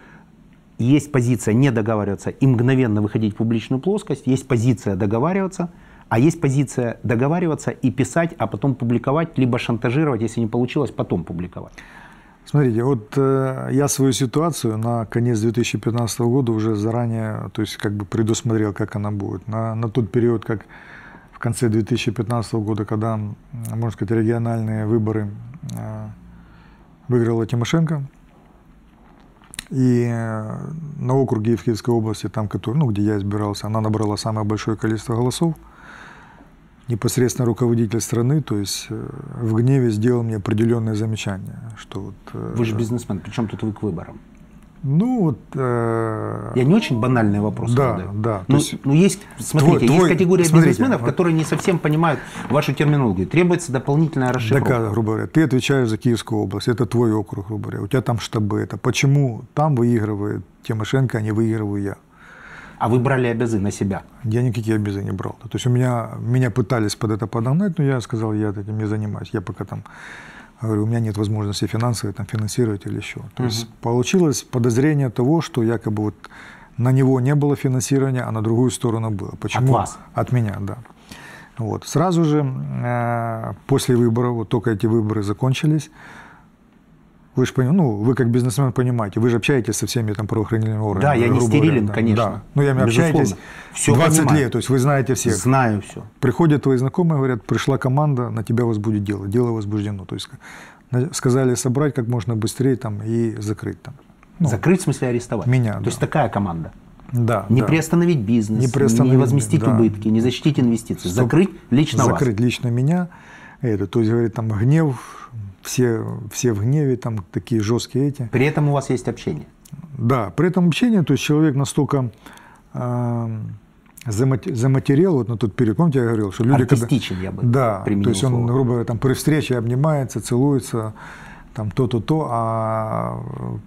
Есть позиция не договариваться и мгновенно выходить в публичную плоскость. Есть позиция договариваться. А есть позиция договариваться и писать, а потом публиковать, либо шантажировать, если не получилось, потом публиковать. Смотрите, вот э, я свою ситуацию на конец две тысячи пятнадцатого года уже заранее, то есть как бы предусмотрел, как она будет. На, на тот период, как в конце две тысячи пятнадцатого года, когда, можно сказать, региональные выборы э, выиграла Тимошенко, и э, на округе в Киевской области, там, который, ну, где я избирался, она набрала самое большое количество голосов. Непосредственно руководитель страны, то есть в гневе сделал мне определенное замечание, что вот... Вы же бизнесмен, причем тут вы к выборам? Ну вот... Э... Я не очень банальный вопрос да, задаю. Да, но, есть... но есть, смотрите, твой, есть твой... категория смотрите, бизнесменов, вот... которые не совсем понимают вашу терминологию. Требуется дополнительная расшифровка. Так, грубо говоря, ты отвечаешь за Киевскую область, это твой округ, грубо говоря, у тебя там штабы. Это почему там выигрывает Тимошенко, а не выигрываю я? А вы брали обязы на себя? Я никакие обязы не брал. То есть у меня, меня пытались под это подогнать, но я сказал, я этим не занимаюсь. Я пока там, говорю, у меня нет возможности финансовой там, финансировать или еще. То угу. есть получилось подозрение того, что якобы вот на него не было финансирования, а на другую сторону было. Почему? От вас? От меня, да. Вот. Сразу же э, после выборов, вот только эти выборы закончились, Вы же ну, вы как бизнесмен понимаете, вы же общаетесь со всеми там правоохранительными органами. Да, я не стерилен, говоря, конечно. Да. Ну, я общаюсь двадцать лет, то есть вы знаете всех. Знаю все. Приходят твои знакомые, говорят, пришла команда, на тебя возбудит дело, дело возбуждено. То есть сказали собрать как можно быстрее там, и закрыть там. Ну, закрыть в смысле арестовать? Меня, То да. есть такая команда. Да, не да. приостановить бизнес, не, приостановить, не возместить да. убытки, не защитить инвестиции. Стоп. Закрыть лично закрыть вас. Закрыть лично меня. Это, то есть, говорит, там гнев... Все, все в гневе, там такие жесткие эти. При этом у вас есть общение? Да, при этом общение, то есть человек настолько э, заматерел, вот на тот период, помните, я говорил, что люди... Артистичен, когда, я бы да, применил то есть слово. Он, грубо говоря, там, при встрече обнимается, целуется, там то-то-то, а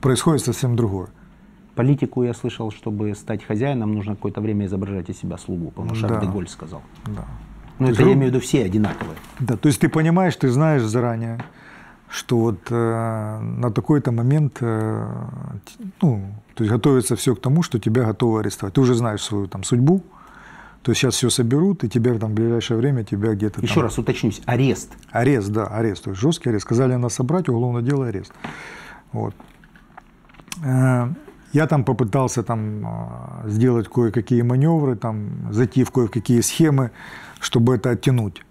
происходит совсем другое. Политику я слышал, чтобы стать хозяином, нужно какое-то время изображать из себя слугу, потому что Шарль де Голль сказал. Да. Ну, это я имею в виду все одинаковые. Да, то есть ты понимаешь, ты знаешь заранее, что вот э, на такой-то момент э, ну, то есть готовится все к тому, что тебя готовы арестовать. Ты уже знаешь свою там судьбу, то есть сейчас все соберут, и тебя там в ближайшее время тебя где-то... Еще там... раз уточнюсь, арест. Арест, да, арест, то есть жесткий арест. Сказали нас собрать, уголовное дело, арест. Вот. Я там попытался там сделать кое-какие маневры, там зайти в кое-какие схемы, чтобы это оттянуть.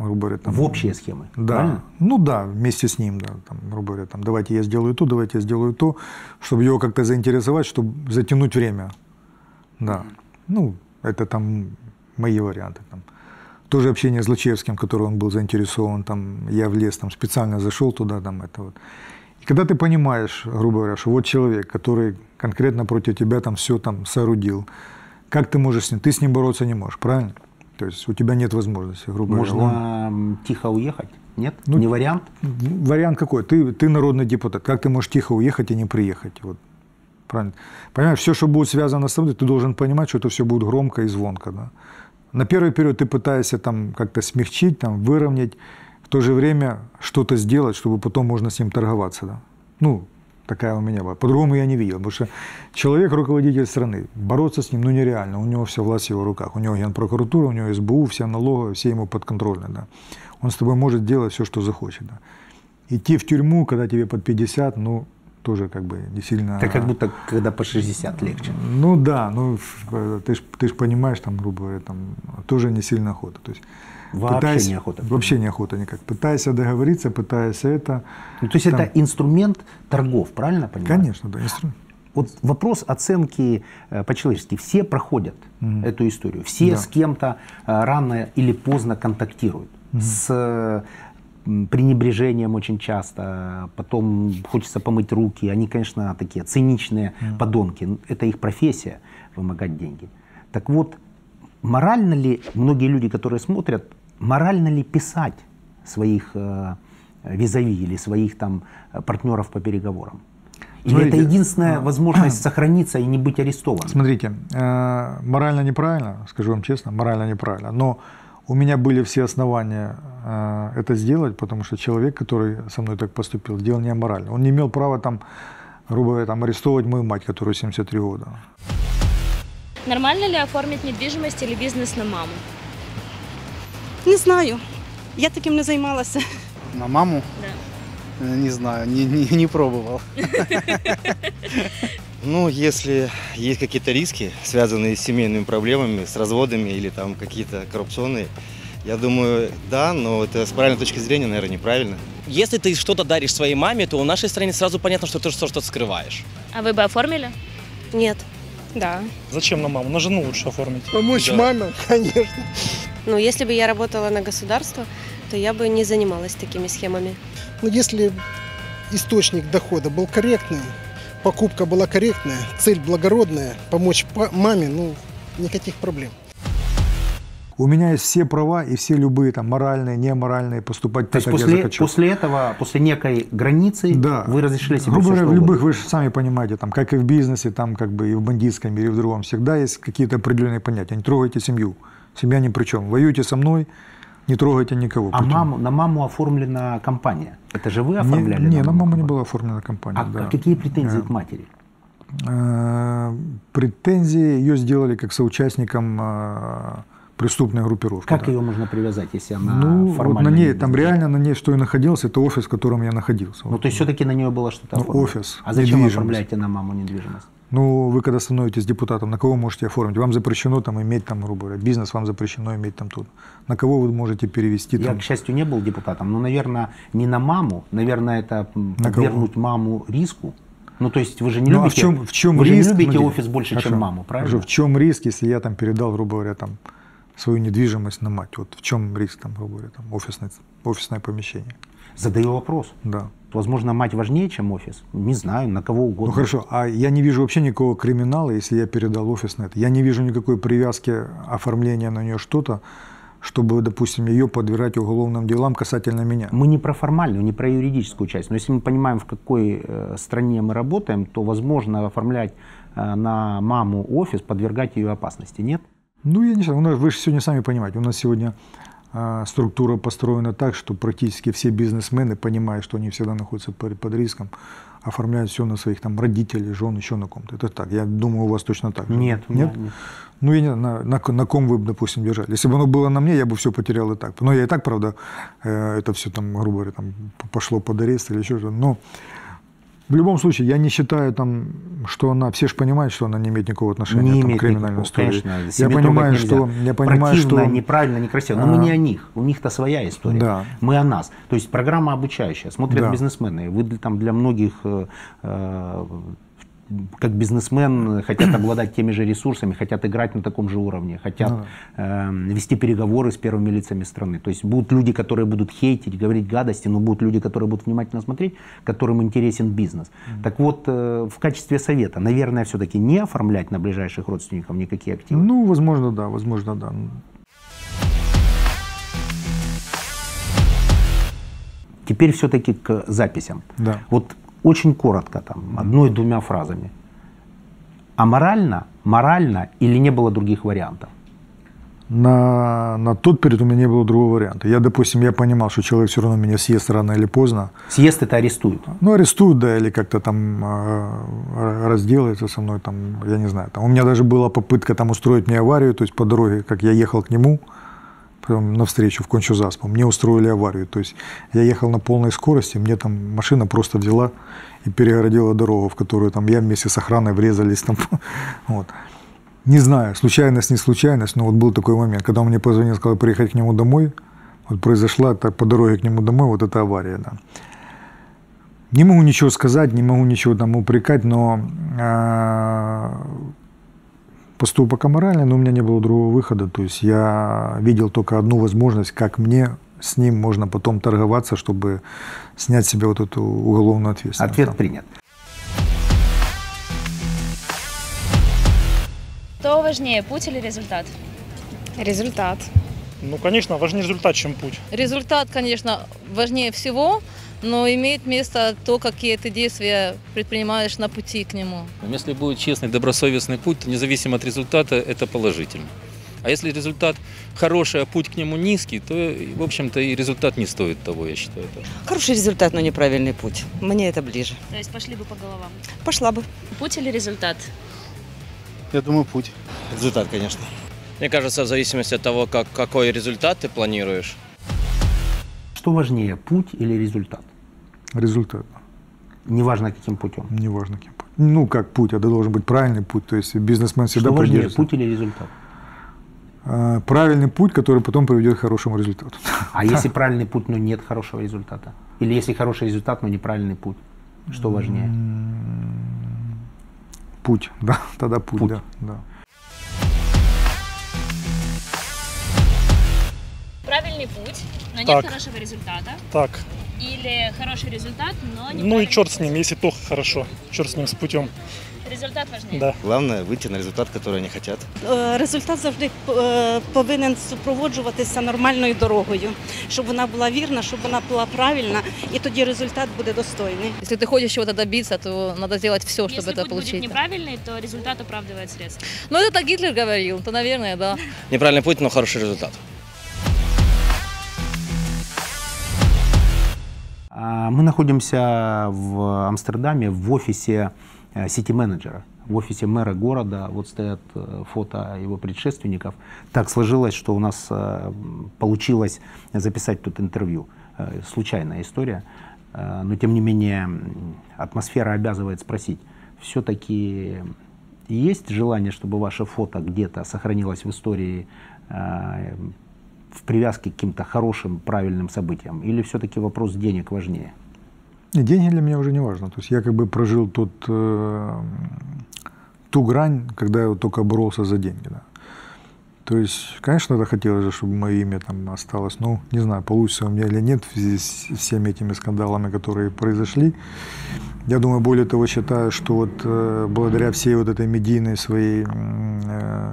Говоря, там, в общие схемы? Да. Правильно? Ну да, вместе с ним. Да, там, говоря, там, давайте я сделаю то, давайте я сделаю то, чтобы его как-то заинтересовать, чтобы затянуть время. Да. Ну, это там мои варианты. Там. Тоже общение с Лачевским, в котором он был заинтересован. Там, я влез, там, специально зашел туда. Там, это вот. И когда ты понимаешь, грубо говоря, что вот человек, который конкретно против тебя там все там соорудил, как ты можешь с ним? Ты с ним бороться не можешь, правильно? То есть у тебя нет возможности, грубо говоря. Можно он... тихо уехать? Нет? Ну, не вариант? Вариант какой? Ты, ты народный депутат. Как ты можешь тихо уехать и не приехать? Вот. Правильно? Понимаешь, все, что будет связано с тобой, ты должен понимать, что это все будет громко и звонко. Да? На первый период ты пытаешься там как-то смягчить, там, выровнять, в то же время что-то сделать, чтобы потом можно с ним торговаться. Да? Ну, такая у меня была. По-другому я не видел, потому что человек – руководитель страны. Бороться с ним ну, нереально. У него вся власть в его руках. У него Генпрокуратура, у него СБУ, вся налоговая, все ему подконтрольны. Да. Он с тобой может делать все, что захочет. Да. Идти в тюрьму, когда тебе под пятьдесят, ну, тоже как бы не сильно… Это как будто когда по шестьдесят легче. Ну да, ну ты ж, ты ж понимаешь, там, грубо говоря, там, тоже не сильно охота. То есть, Вообще пытаясь, неохота. Вообще неохота никак. Пытайся договориться, пытаясь это... Ну, то есть там... это инструмент торгов, правильно понимаю? Конечно, да, инструмент. Вот вопрос оценки по-человечески. Все проходят mm-hmm. эту историю, все да. с кем-то рано или поздно контактируют. Mm-hmm. С пренебрежением очень часто, потом хочется помыть руки. Они, конечно, такие циничные mm-hmm. подонки. Это их профессия, вымогать деньги. Так вот, морально ли, многие люди, которые смотрят, морально ли писать своих э, визави или своих там партнеров по переговорам? Или смотрите, это единственная возможность сохраниться и не быть арестованным? Смотрите, э, морально неправильно, скажу вам честно, морально неправильно. Но у меня были все основания э, это сделать, потому что человек, который со мной так поступил, делал не аморально. Он не имел права там, грубо говоря, там, арестовывать мою мать, которой семьдесят три года. Нормально ли оформить недвижимость или бизнес на маму? Не знаю. Я таким не занималась. На маму? Да. Не знаю, не, не, не пробовал. Ну, если есть какие-то риски, связанные с семейными проблемами, с разводами или там какие-то коррупционные, я думаю, да, но это с правильной точки зрения, наверное, неправильно. Если ты что-то даришь своей маме, то в нашей стране сразу понятно, что ты что-то скрываешь. А вы бы оформили? Нет. Да. Зачем на маму? На жену лучше оформить. Помочь да. маме, конечно. Ну, если бы я работала на государство, то я бы не занималась такими схемами. Ну, если источник дохода был корректный, покупка была корректная, цель благородная, помочь маме, ну, никаких проблем. У меня есть все права и все любые там моральные, неморальные поступать так, как после, я захочу. После этого, после некой границы да. вы разрешили себе грубо все, говоря, в любых, вы же сами понимаете, там, как и в бизнесе, там, как бы и в бандитском мире, и в другом, всегда есть какие-то определенные понятия. Не трогайте семью. Семья ни при чем. Воюйте со мной, не трогайте никого. А маму, на маму оформлена компания? Это же вы оформляли? Не, не на маму не была оформлена компания. А да. какие претензии а, к матери? А, претензии ее сделали как соучастником... А, преступной группировки. Как да. ее можно привязать, если она ну, формально... Вот на ней, там реально на ней, что и находился, это офис, в котором я находился. Ну, вот. То есть все-таки на нее было что-то ну, офис. А зачем вы оформляете на маму недвижимость? Ну, вы когда становитесь депутатом, на кого можете оформить? Вам запрещено там иметь, там, грубо говоря, бизнес, вам запрещено иметь там тут. На кого вы можете перевести? Я, там... к счастью, не был депутатом, но, наверное, не на маму, наверное, это на подвергнуть кого? Маму риску. Ну, то есть вы же не ну, любите, а в чем, в чем вы риск? Же не любите ну, офис больше, хорошо, чем маму, правильно? Хорошо. В чем риск, если я там передал, грубо говоря, там... свою недвижимость на мать. Вот в чем риск, там, грубо говоря, там, офисное, офисное помещение. Задаю вопрос. Да. Возможно, мать важнее, чем офис? Не знаю, на кого угодно. Ну хорошо, а я не вижу вообще никакого криминала, если я передал офис на это. Я не вижу никакой привязки, оформления на нее что-то, чтобы, допустим, ее подвергать уголовным делам касательно меня. Мы не про формальную, не про юридическую часть. Но если мы понимаем, в какой стране мы работаем, то возможно оформлять на маму офис, подвергать ее опасности. Нет? Ну, я не знаю, у нас, вы же сегодня сами понимаете, у нас сегодня э, структура построена так, что практически все бизнесмены, понимая, что они всегда находятся под, под риском, оформляют все на своих там родителей, жен, еще на ком-то. Это так, я думаю, у вас точно так же. Нет, нет? Нет. Ну, я не знаю, на, на, на ком вы бы, допустим, держали. Если бы оно было на мне, я бы все потерял и так. Но я и так, правда, э, это все там, грубо говоря, там, пошло под арест или еще что-то. Но В любом случае, я не считаю, там, что она... Все же понимают, что она не имеет никакого отношения не там, имеет к криминальной истории. Конечно, я понимаю, что, я понимаю, Противно, что... неправильно, некрасиво. Но а... мы не о них. У них-то своя история. Да. Мы о нас. То есть программа обучающая. Смотрят да. бизнесмены. Вы там для многих... Э, как бизнесмен хотят обладать теми же ресурсами, хотят играть на таком же уровне, хотят да. э, вести переговоры с первыми лицами страны. То есть будут люди, которые будут хейтить, говорить гадости, но будут люди, которые будут внимательно смотреть, которым интересен бизнес. Mm-hmm. Так вот, э, в качестве совета, наверное, все-таки не оформлять на ближайших родственников никакие активы? Ну, возможно, да, возможно, да. Теперь все-таки к записям. Да. Вот очень коротко, там, одной-двумя фразами. А морально, морально или не было других вариантов? На, на тот период у меня не было другого варианта. Я, допустим, я понимал, что человек все равно меня съест рано или поздно. Съест — это арестуют? Ну, арестуют, да, или как-то там э, разделается со мной, там, я не знаю. Там. У меня даже была попытка там устроить мне аварию, то есть по дороге, как я ехал к нему, навстречу в Кончу-Заспу, мне устроили аварию. То есть я ехал на полной скорости, мне там машина просто взяла и перегородила дорогу, в которую там я вместе с охраной врезались. Там. Вот. Не знаю, случайность, не случайность, но вот был такой момент, когда он мне позвонил, сказал приехать к нему домой. Вот произошла так, по дороге к нему домой вот эта авария. Да. Не могу ничего сказать, не могу ничего там упрекать, но э, поступок аморальный, но у меня не было другого выхода. То есть я видел только одну возможность, как мне с ним можно потом торговаться, чтобы снять себе вот эту уголовную ответственность. Ответ принят. Что важнее, путь или результат? Результат. Ну, конечно, важнее результат, чем путь. Результат, конечно, важнее всего, но имеет место то, какие ты действия предпринимаешь на пути к нему. Если будет честный, добросовестный путь, то независимо от результата, это положительно. А если результат хороший, а путь к нему низкий, то, в общем-то, и результат не стоит того, я считаю. Хороший результат, но неправильный путь. Мне это ближе. То есть пошли бы по головам? Пошла бы. Путь или результат? Я думаю, путь. Результат, конечно. Мне кажется, в зависимости от того, как, какой результат ты планируешь. Что важнее, путь или результат? Результат. Неважно, каким путем? Неважно, каким путем. Ну, как путь, это должен быть правильный путь. То есть бизнесмен всегда придерживается. Что важнее, путь или результат? А, правильный путь, который потом приведет к хорошему результату. А если правильный путь, но нет хорошего результата? Или если хороший результат, но неправильный путь? Что важнее? Путь, да, тогда путь, путь. Да, да. Правильный путь, но нет так. хорошего результата. Так. Или хороший результат, но не. Ну и черт с ним, если то хорошо. Черт с ним, с путем. Результат важнее. Да. Главное выйти на результат, который они хотят. Результат завжди повинен супроводжуватися нормальною дорогою, щоб вона була вірна, щоб вона була правильна, і тоді результат буде достойний. Якщо ти хочеш чого-то добитися, то треба зробити все, щоб це отримати. Якщо путь буде неправильний, то результат оправдывает средства. Ну, це так Гітлер говорив, то, наверное, да. Неправильний путь, но хороший результат. Мы находимся в Амстердаме, в офисе сити-менеджера, в офисе мэра города. Вот стоят фото его предшественников. Так сложилось, что у нас получилось записать тут интервью. Случайная история, но тем не менее атмосфера обязывает спросить. Все-таки есть желание, чтобы ваше фото где-то сохранилось в истории в привязке к каким-то хорошим, правильным событиям? Или все-таки вопрос денег важнее? И деньги для меня уже не важно. То есть я как бы прожил тот, э, ту грань, когда я вот только боролся за деньги. Да. То есть, конечно, это хотелось же, чтобы мое имя там осталось. Ну, не знаю, получится у меня или нет в связи с всеми этими скандалами, которые произошли. Я думаю, более того, считаю, что вот э, благодаря всей вот этой медийной своей... Э,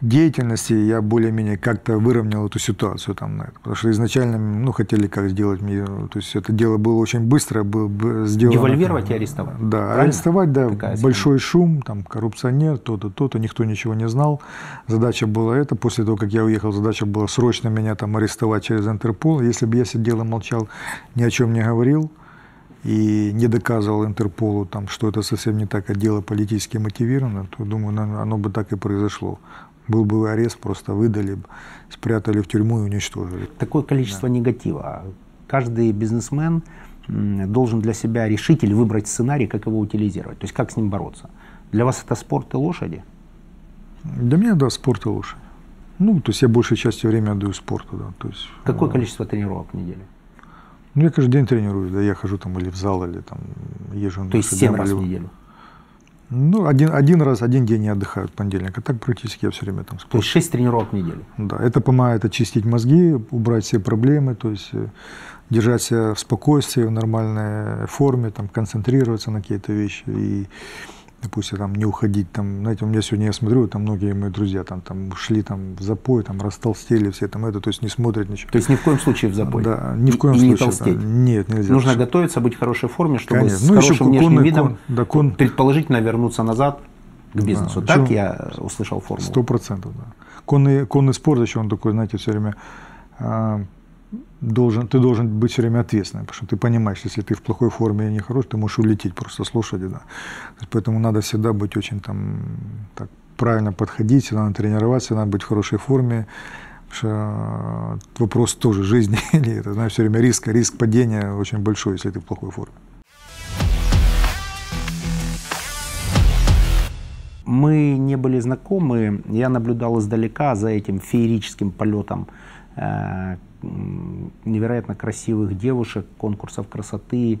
деятельности я более-менее как-то выровнял эту ситуацию там, потому что изначально, ну, хотели как сделать, то есть это дело было очень быстро, было сделано. Девальвировать и арестовать. Да, правильно? Арестовать, да, такая большой шум, там, коррупционер, то-то, то-то, никто ничего не знал. Задача была эта, после того, как я уехал, задача была срочно меня там арестовать через Интерпол. Если бы я сидел и молчал, ни о чем не говорил и не доказывал Интерполу, там, что это совсем не так, а дело политически мотивировано, то, думаю, оно бы так и произошло. Был бы арест, просто выдали, спрятали в тюрьму и уничтожили. Такое количество да. негатива. Каждый бизнесмен должен для себя решить или выбрать сценарий, как его утилизировать, то есть как с ним бороться. Для вас это спорт и лошади? Для меня, да, спорт и лошади. Ну, то есть я большей частью времени отдаю спорту, да. То есть, Какое э... количество тренировок в неделю? Ну, я каждый день тренируюсь, да, я хожу там или в зал, или там езжу. То есть семь раз в неделю? Ну, один, один раз, один день я отдыхаю в понедельник, а так практически я все время там спорт. То есть шесть тренировок в неделю? Да, это помогает очистить мозги, убрать все проблемы, то есть держать себя в спокойствии, в нормальной форме, там, концентрироваться на какие-то вещи и... Допустим, там не уходить, там, знаете, у меня сегодня, я смотрю, там многие мои друзья там, там шли там, в запой, там растолстели все, там это, то есть не смотрят ничего. То есть ни в коем случае в запой? Да, ни в коем и, случае. И не толстеть? Да. Нет, нельзя. Нужно что... готовиться, быть в хорошей форме, чтобы Конечно. с ну, хорошим еще внешним кон, видом кон, да, кон... предположительно вернуться назад к бизнесу. Да, так я услышал формулу? Сто процентов, да. Конный, конный спорт еще, он такой, знаете, все время... А... Должен, ты должен быть все время ответственным, потому что ты понимаешь, если ты в плохой форме и не хорош, ты можешь улететь просто с лошади. Да. Поэтому надо всегда быть очень там, так, правильно подходить, всегда надо тренироваться, надо быть в хорошей форме. Потому что вопрос тоже жизни. Это, знаешь, все время риск, риск падения очень большой, если ты в плохой форме. Мы не были знакомы, я наблюдал издалека за этим феерическим полетом невероятно красивых девушек, конкурсов красоты,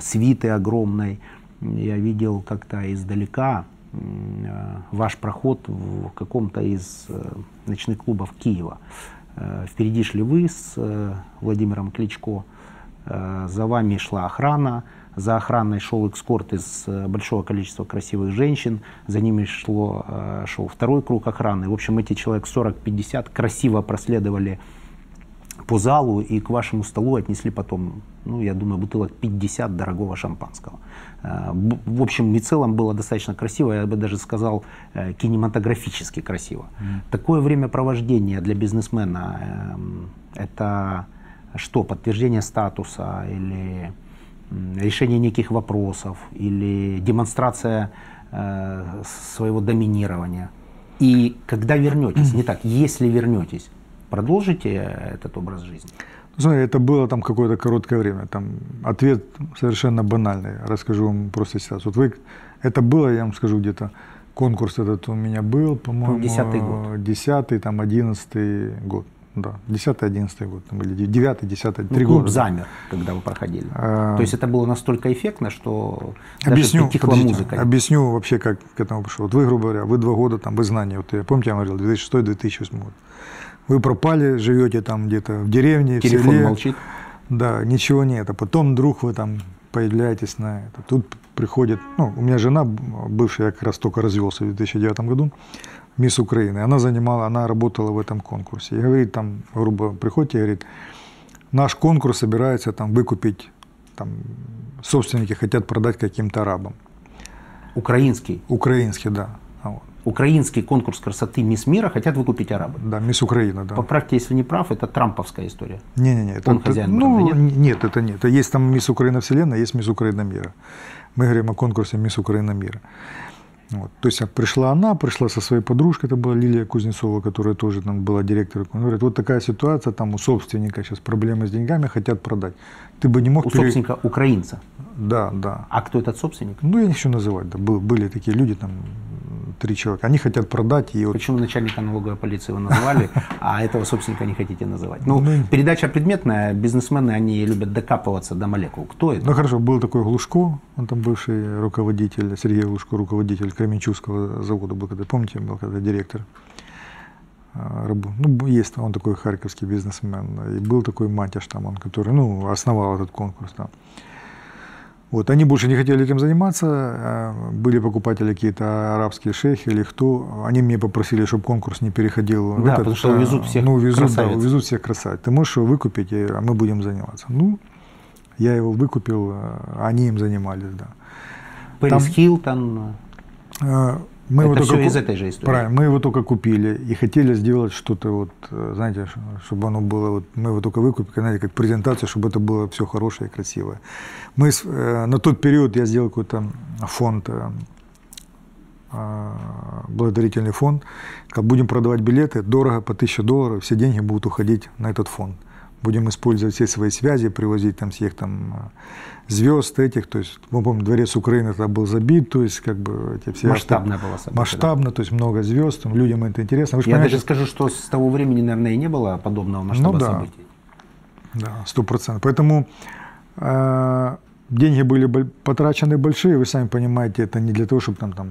свиты огромной. Я видел как-то издалека ваш проход в каком-то из ночных клубов Киева. Впереди шли вы с Владимиром Кличко, за вами шла охрана, за охраной шел эскорт из большого количества красивых женщин, за ними шло, шел второй круг охраны. В общем, эти человек сорок-пятьдесят красиво проследовали по залу и к вашему столу отнесли потом, ну, я думаю, бутылок пятьдесят дорогого шампанского. В общем и целом было достаточно красиво, я бы даже сказал, кинематографически красиво. Mm. Такое времяпровождение для бизнесмена – это что, подтверждение статуса или решение неких вопросов, или демонстрация своего доминирования? И когда вернетесь, не так, если вернетесь, продолжите этот образ жизни? Смотри, это было там какое-то короткое время. Там ответ совершенно банальный. Расскажу вам просто сейчас. Вот вы, это было, я вам скажу, где-то конкурс этот у меня был, по-моему, десятый год. Десятый, там, одиннадцатый год. Да, десятый, одиннадцатый год. Там были девятый, десятый, три года. Клуб замер, когда вы проходили. А... То есть это было настолько эффектно, что объясню, даже притихла музыка. Объясню вообще, как к этому пришло. Вот вы, грубо говоря, вы два года, там, вы знания. Вот я, помните, я говорил, две тысячи шестой — две тысячи восьмой год. Вы пропали, живете там где-то в деревне, телефон в селе. Телефон молчит. Да, ничего нет. А потом вдруг вы там появляетесь на это. Тут приходит, ну, у меня жена бывшая, я как раз только развелся в две тысячи девятом году, Мисс Украина. Она занимала, она работала в этом конкурсе. И говорит, там, грубо, приходите, говорит, наш конкурс собирается там выкупить, там, собственники хотят продать каким-то арабам. Украинский? Украинский, да. Украинский конкурс красоты «Мисс Мира» хотят выкупить арабы. Да, «Мисс Украина», да. Поправьте, если не прав, это трамповская история. Не-не-не. Это, Он хозяин это, ну, нет? нет, это нет. Есть там «Мисс Украина Вселенная», есть «Мисс Украина Мира». Мы говорим о конкурсе «Мисс Украина Мира». Вот. То есть пришла она, пришла со своей подружкой, это была Лилия Кузнецова, которая тоже там была директором. Она говорит, вот такая ситуация, там у собственника сейчас проблемы с деньгами, хотят продать. Ты бы не мог... У пере... собственника украинца? Да, да. А кто этот собственник? Ну, я не хочу называть, да. Были такие люди, там, три человека. Они хотят продать. И Почему вот... начальника налоговой полиции вы называли, а этого собственника не хотите называть? Ну, передача предметная, бизнесмены, они любят докапываться до молекул. Кто это? Ну, хорошо, был такой Глушко, он там бывший руководитель, Сергей Глушко, руководитель Кременчугского завода был, когда, помните, был когда директор. Ну, есть он такой харьковский бизнесмен. И был такой Матяш там, он, который, ну, основал этот конкурс там. Вот, они больше не хотели этим заниматься, были покупатели какие-то арабские шейхи или кто, они мне попросили, чтобы конкурс не переходил. Да, этот, потому что увезут всех ну, увезут, да, увезут всех красавиц. Ты можешь его выкупить, а мы будем заниматься. Ну, я его выкупил, они им занимались, да. Пэрис Хилтон, мы это его все только, из этой же истории. Правильно, мы его только купили и хотели сделать что-то, вот, знаете, чтобы оно было, вот, мы его только выкупили, знаете, как презентацию, чтобы это было все хорошее и красивое. Мы, э, на тот период я сделал какой-то фонд, э, э, благотворительный фонд, как будем продавать билеты, дорого, по тысяче долларов, все деньги будут уходить на этот фонд. будем использовать все свои связи, привозить там всех там звезд этих, то есть, мы помним, дворец Украины тогда был забит, то есть, как бы, эти все... Масштабная авто... была события. Масштабно, да. То есть, много звезд, там, людям это интересно. Вы же, я понимаете... даже скажу, что с того времени, наверное, и не было подобного масштаба, ну, да, событий. Да, сто процентов. Поэтому э, деньги были потрачены большие, вы сами понимаете, это не для того, чтобы там... там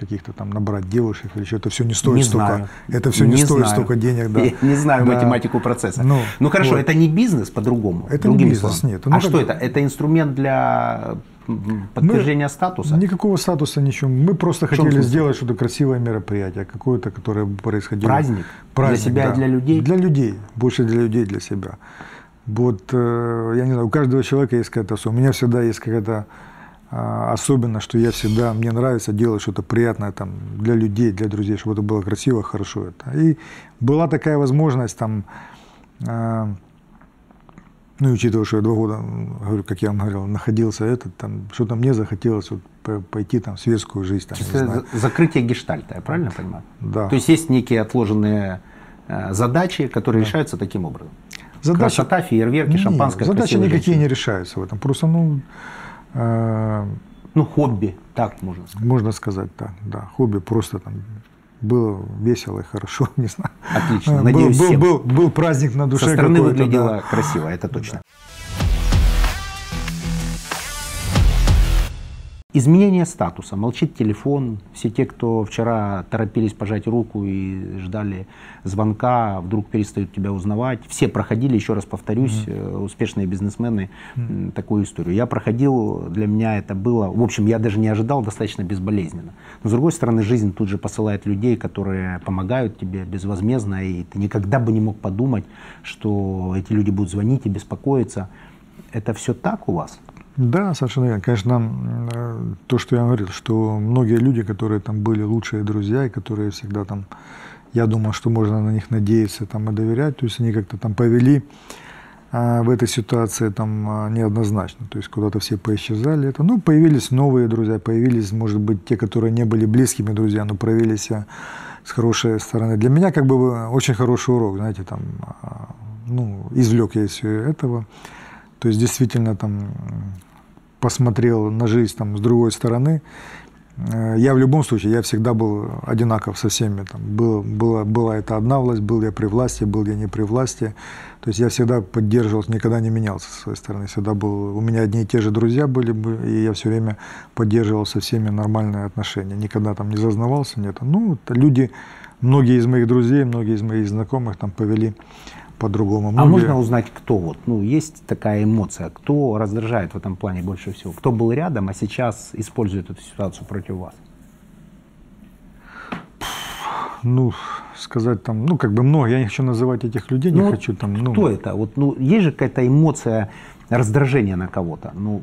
каких-то там набрать девушек или что, это все не стоит не столько. Знаю. Это все не, не стоит знаю. Столько денег. Да. Я не знаю да. математику процесса. Ну, ну хорошо, вот. Это не бизнес по-другому. Это не бизнес, словом. Нет. Ну, а что это? Это инструмент для подтверждения мы, статуса? Никакого статуса, ничего. Мы просто в хотели сделать что-то красивое мероприятие, какое-то, которое происходило. Праздник? Праздник для себя да. и для людей? Для людей. Больше для людей, для себя. Вот, я не знаю, у каждого человека есть какая-то особа. У меня всегда есть какая-то... Особенно, что я всегда, мне нравится делать что-то приятное там, для людей, для друзей, чтобы это было красиво, хорошо. Это. И была такая возможность, там, э, ну, учитывая, что я два года, говорю, как я вам говорил, находился, этот, там, что-то мне захотелось вот, пойти там, в светскую жизнь. Там, это закрытие гештальта, я правильно понимаю? Да. То есть есть некие отложенные э, задачи, которые да. решаются таким образом? Задача... Красота, фейерверки, нет, шампанское, задачи никакие женщины. Не решаются в этом, просто, ну... Ну, хобби, так можно сказать. Можно сказать, да. да. Хобби просто там было весело и хорошо, не знаю. Отлично, надеюсь, был, всем. Был, был, был праздник на душе. Со стороны выглядело да. красиво, это точно. Да. Изменение статуса. Молчит телефон. Все те, кто вчера торопились пожать руку и ждали звонка, вдруг перестают тебя узнавать. Все проходили, еще раз повторюсь, mm-hmm. успешные бизнесмены, mm-hmm. такую историю. Я проходил, для меня это было, в общем, я даже не ожидал, достаточно безболезненно. Но, с другой стороны, жизнь тут же посылает людей, которые помогают тебе безвозмездно, и ты никогда бы не мог подумать, что эти люди будут звонить и беспокоиться. Это все так у вас? Да, совершенно верно. Конечно, то, что я говорил, что многие люди, которые там были лучшие друзья, и которые всегда там, я думал, что можно на них надеяться там, и доверять, то есть они как-то там повели а в этой ситуации там неоднозначно, то есть куда-то все поисчезали. Это, ну, появились новые друзья, появились, может быть, те, которые не были близкими друзья, но проявились себя с хорошей стороны. Для меня как бы очень хороший урок, знаете, там, ну, извлек я из всего этого. То есть действительно там посмотрел на жизнь там, с другой стороны. Я в любом случае, я всегда был одинаков со всеми. Там, был, была, была это одна власть, был я при власти, был я не при власти. То есть я всегда поддерживал, никогда не менялся со своей стороны. Всегда был, у меня одни и те же друзья были, и я все время поддерживал со всеми нормальные отношения. Никогда там не зазнавался. Нет. Ну, люди, многие из моих друзей, многие из моих знакомых там повели... по-другому. Многие... А можно узнать, кто вот, ну, есть такая эмоция, кто раздражает в этом плане больше всего, кто был рядом, а сейчас использует эту ситуацию против вас? Ну, сказать там, ну, как бы много, я не хочу называть этих людей, ну, не хочу там. Ну... Кто это? Вот, ну, есть же какая-то эмоция раздражения на кого-то, ну.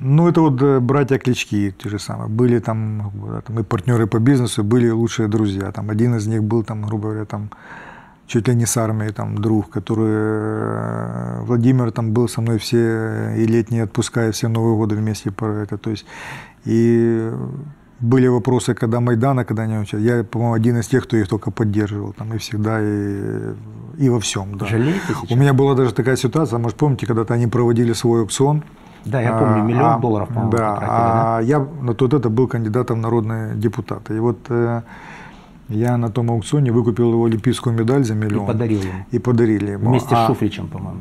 Ну, это вот братья Клички, те же самые. Были там, там и партнеры по бизнесу, были лучшие друзья, там, один из них был там, грубо говоря, там, чуть ли не с армией, там, друг, который... Владимир там был со мной все и летние отпуска, и все Новые годы вместе. Это, то есть, и были вопросы, когда Майдана, когда они участвовали. Я, по-моему, один из тех, кто их только поддерживал, там, и всегда, и, и во всем. Да. Жалеете сейчас? У меня была даже такая ситуация, может, помните, когда-то они проводили свой аукцион. Да, я помню, миллион а, долларов, по-моему, да, потратили. А да? Я на тот это был кандидатом в народные депутаты. И вот... Я на том аукционе выкупил его олимпийскую медаль за миллион. И подарил ему. И подарили ему. Вместе а, с Шуфричем, по-моему.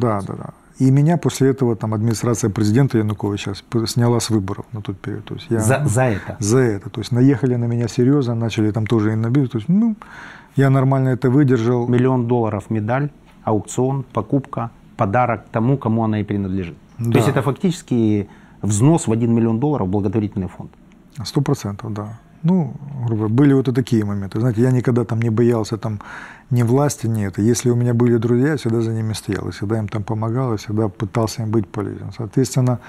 Да, да, да. И меня после этого там, администрация президента Януковича сняла с выборов на тот период. То есть я, за, за это? За это. То есть наехали на меня серьезно, начали там тоже и набить. То есть, ну, я нормально это выдержал. Миллион долларов медаль, аукцион, покупка, подарок тому, кому она и принадлежит. Да. То есть это фактически взнос в один миллион долларов в благотворительный фонд. Сто процентов, да. Ну, грубо, были вот и такие моменты. Знаете, я никогда там не боялся там, ни власти, ни это. Если у меня были друзья, я всегда за ними стоял, я всегда им там помогал, я всегда пытался им быть полезен. Соответственно,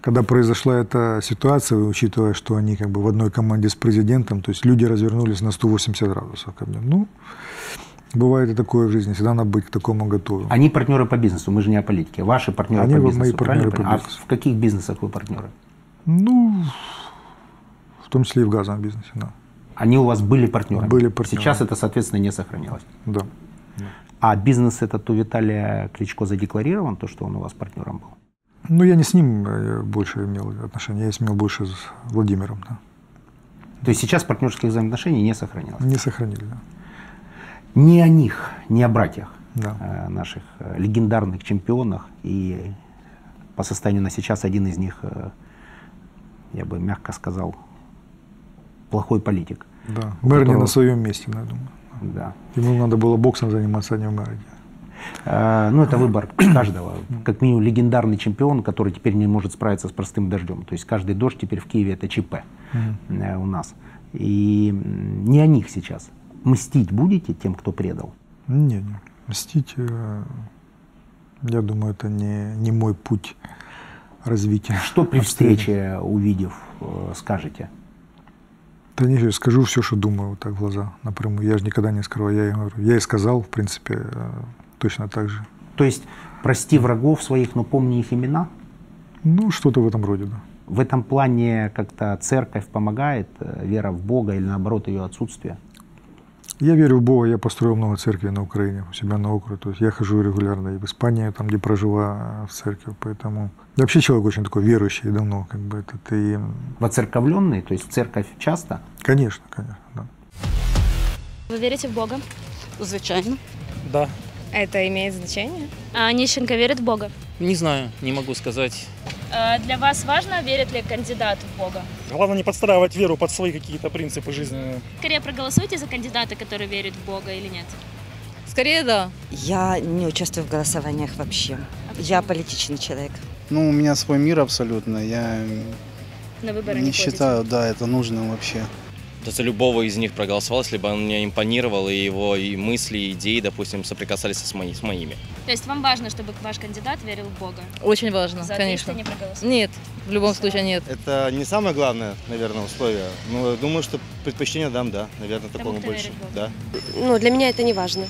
когда произошла эта ситуация, учитывая, что они как бы в одной команде с президентом, то есть люди развернулись на сто восемьдесят градусов ко мне. Ну, бывает и такое в жизни, всегда надо быть к такому готовым. Они партнеры по бизнесу, мы же не о политике. Ваши партнеры они по бизнесу, мои партнеры по бизнесу. А в каких бизнесах вы партнеры? Ну... В том числе и в газовом бизнесе, да. Они у вас были партнерами? Были партнерами. Сейчас это, соответственно, не сохранилось? Да. А бизнес этот у Виталия Кличко задекларирован, то, что он у вас партнером был? Ну, я не с ним больше имел отношения, я имел больше с Владимиром. Да. То есть сейчас партнерских взаимоотношений не сохранилось? Не сохранили, да. Не о них, не о братьях, да, наших легендарных чемпионах. И по состоянию на сейчас один из них, я бы мягко сказал, плохой политик. Да, мэр которого... не на своем месте, я думаю. Да. Ему надо было боксом заниматься, а не в мэре. А, ну, это выбор каждого. Как минимум, легендарный чемпион, который теперь не может справиться с простым дождем. То есть каждый дождь теперь в Киеве — это ЧП у нас. И не о них сейчас. Мстить будете тем, кто предал? Не, не. Мстить, я думаю, это не, не мой путь развития. Что при встрече, увидев, скажете? Да не, скажу все, что думаю, вот так в глаза напрямую. Я же никогда не скрываю. Я, я и сказал, в принципе, точно так же. То есть прости врагов своих, но помни их имена? Ну, что-то в этом роде, да. В этом плане как-то церковь помогает, вера в Бога или, наоборот, ее отсутствие? Я верю в Бога, я построил много церквей на Украине, у себя на округе. То есть я хожу регулярно и в Испании, там, где прожила, в церковь. Поэтому я вообще человек очень такой верующий давно, как бы это ты. Воцерковленный, то есть церковь часто? Конечно, конечно, да. Вы верите в Бога? Звичайно. Да. Это имеет значение? А Онищенко верит в Бога? Не знаю, не могу сказать. А для вас важно, верит ли кандидат в Бога? Главное не подстраивать веру под свои какие-то принципы жизненные. Скорее проголосуйте за кандидата, который верит в Бога, или нет? Скорее да. Я не участвую в голосованиях вообще. А я политичный человек. Ну, у меня свой мир абсолютно. Я на выборы не, не считаю, да, это нужно вообще. За любого из них проголосовал, если бы он мне импонировал, и его и мысли, и идеи, допустим, соприкасались с, мои, с моими. То есть вам важно, чтобы ваш кандидат верил в Бога? Очень важно, за конечно. Не нет, в любом Все. случае нет. Это не самое главное, наверное, условие. Но думаю, что предпочтение дам, да, наверное, Тому, такому больше. Да. Ну, для меня это не важно.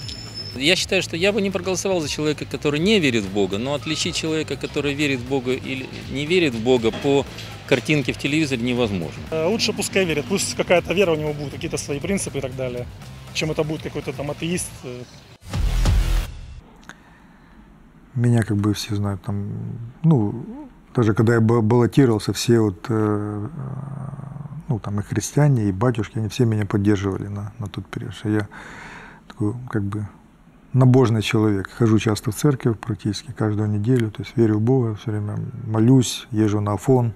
Я считаю, что я бы не проголосовал за человека, который не верит в Бога, но отличить человека, который верит в Бога или не верит в Бога, по картинке в телевизоре невозможно. Лучше пускай верит, пусть какая-то вера у него будет, какие-то свои принципы и так далее, чем это будет какой-то там атеист. Меня как бы все знают, там, ну, даже когда я баллотировался, все вот, ну, там и христиане, и батюшки, они все меня поддерживали на, на тот период, что я такой, как бы, набожный человек. Хожу часто в церковь, практически каждую неделю. То есть верю в Бога, все время молюсь, езжу на Афон.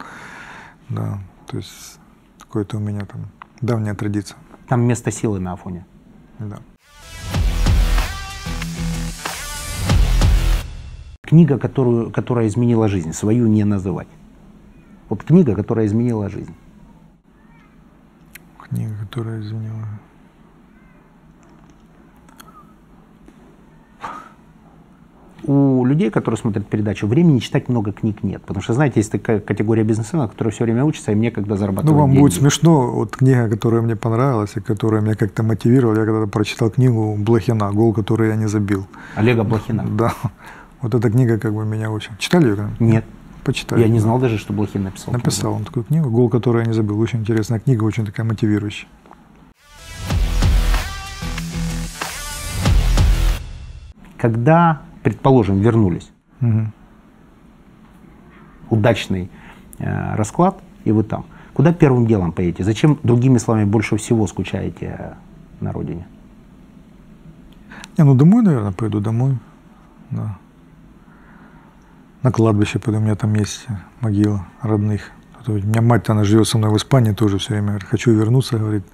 Да, то есть какое-то у меня там давняя традиция. Там место силы на Афоне. Да. Книга, которую, которая изменила жизнь, свою не называть. Вот книга, которая изменила жизнь. Книга, которая изменила... У людей, которые смотрят передачу, времени читать много книг нет. Потому что, знаете, есть такая категория бизнесменов, которые все время учатся, и мне когда зарабатывают. Ну, вам деньги. Будет смешно. Вот книга, которая мне понравилась, и которая меня как-то мотивировала, я когда-то прочитал книгу Блохина, гол, который я не забил. Олега Блохина. Да. Вот эта книга как бы меня очень... Читали ее? Нет. Почитали. Я не знал даже, что Блохин написал. Написал книгу. Он такую книгу, гол, который я не забил. Очень интересная книга, очень такая мотивирующая. Когда... Предположим, вернулись. Угу. Удачный э, расклад, и вы там. Куда первым делом поедете? Зачем, другими словами, больше всего скучаете на родине? Не, ну домой, наверное, пойду домой. Да. На кладбище пойду, у меня там есть могила родных. У меня мать, она живет со мной в Испании тоже все время. Говорит, хочу вернуться, говорит,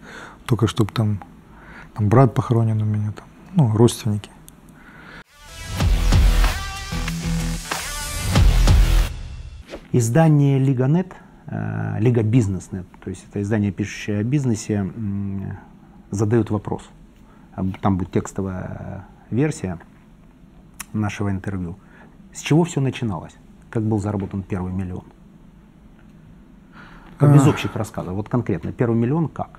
только чтобы там, там брат похоронен у меня, там, ну, родственники. Издание «Лига.нет», «Лига Бизнес.нет», то есть это издание, пишущее о бизнесе, задает вопрос. Там будет текстовая версия нашего интервью. С чего все начиналось? Как был заработан первый миллион? Как, без общих рассказов, вот конкретно, первый миллион как?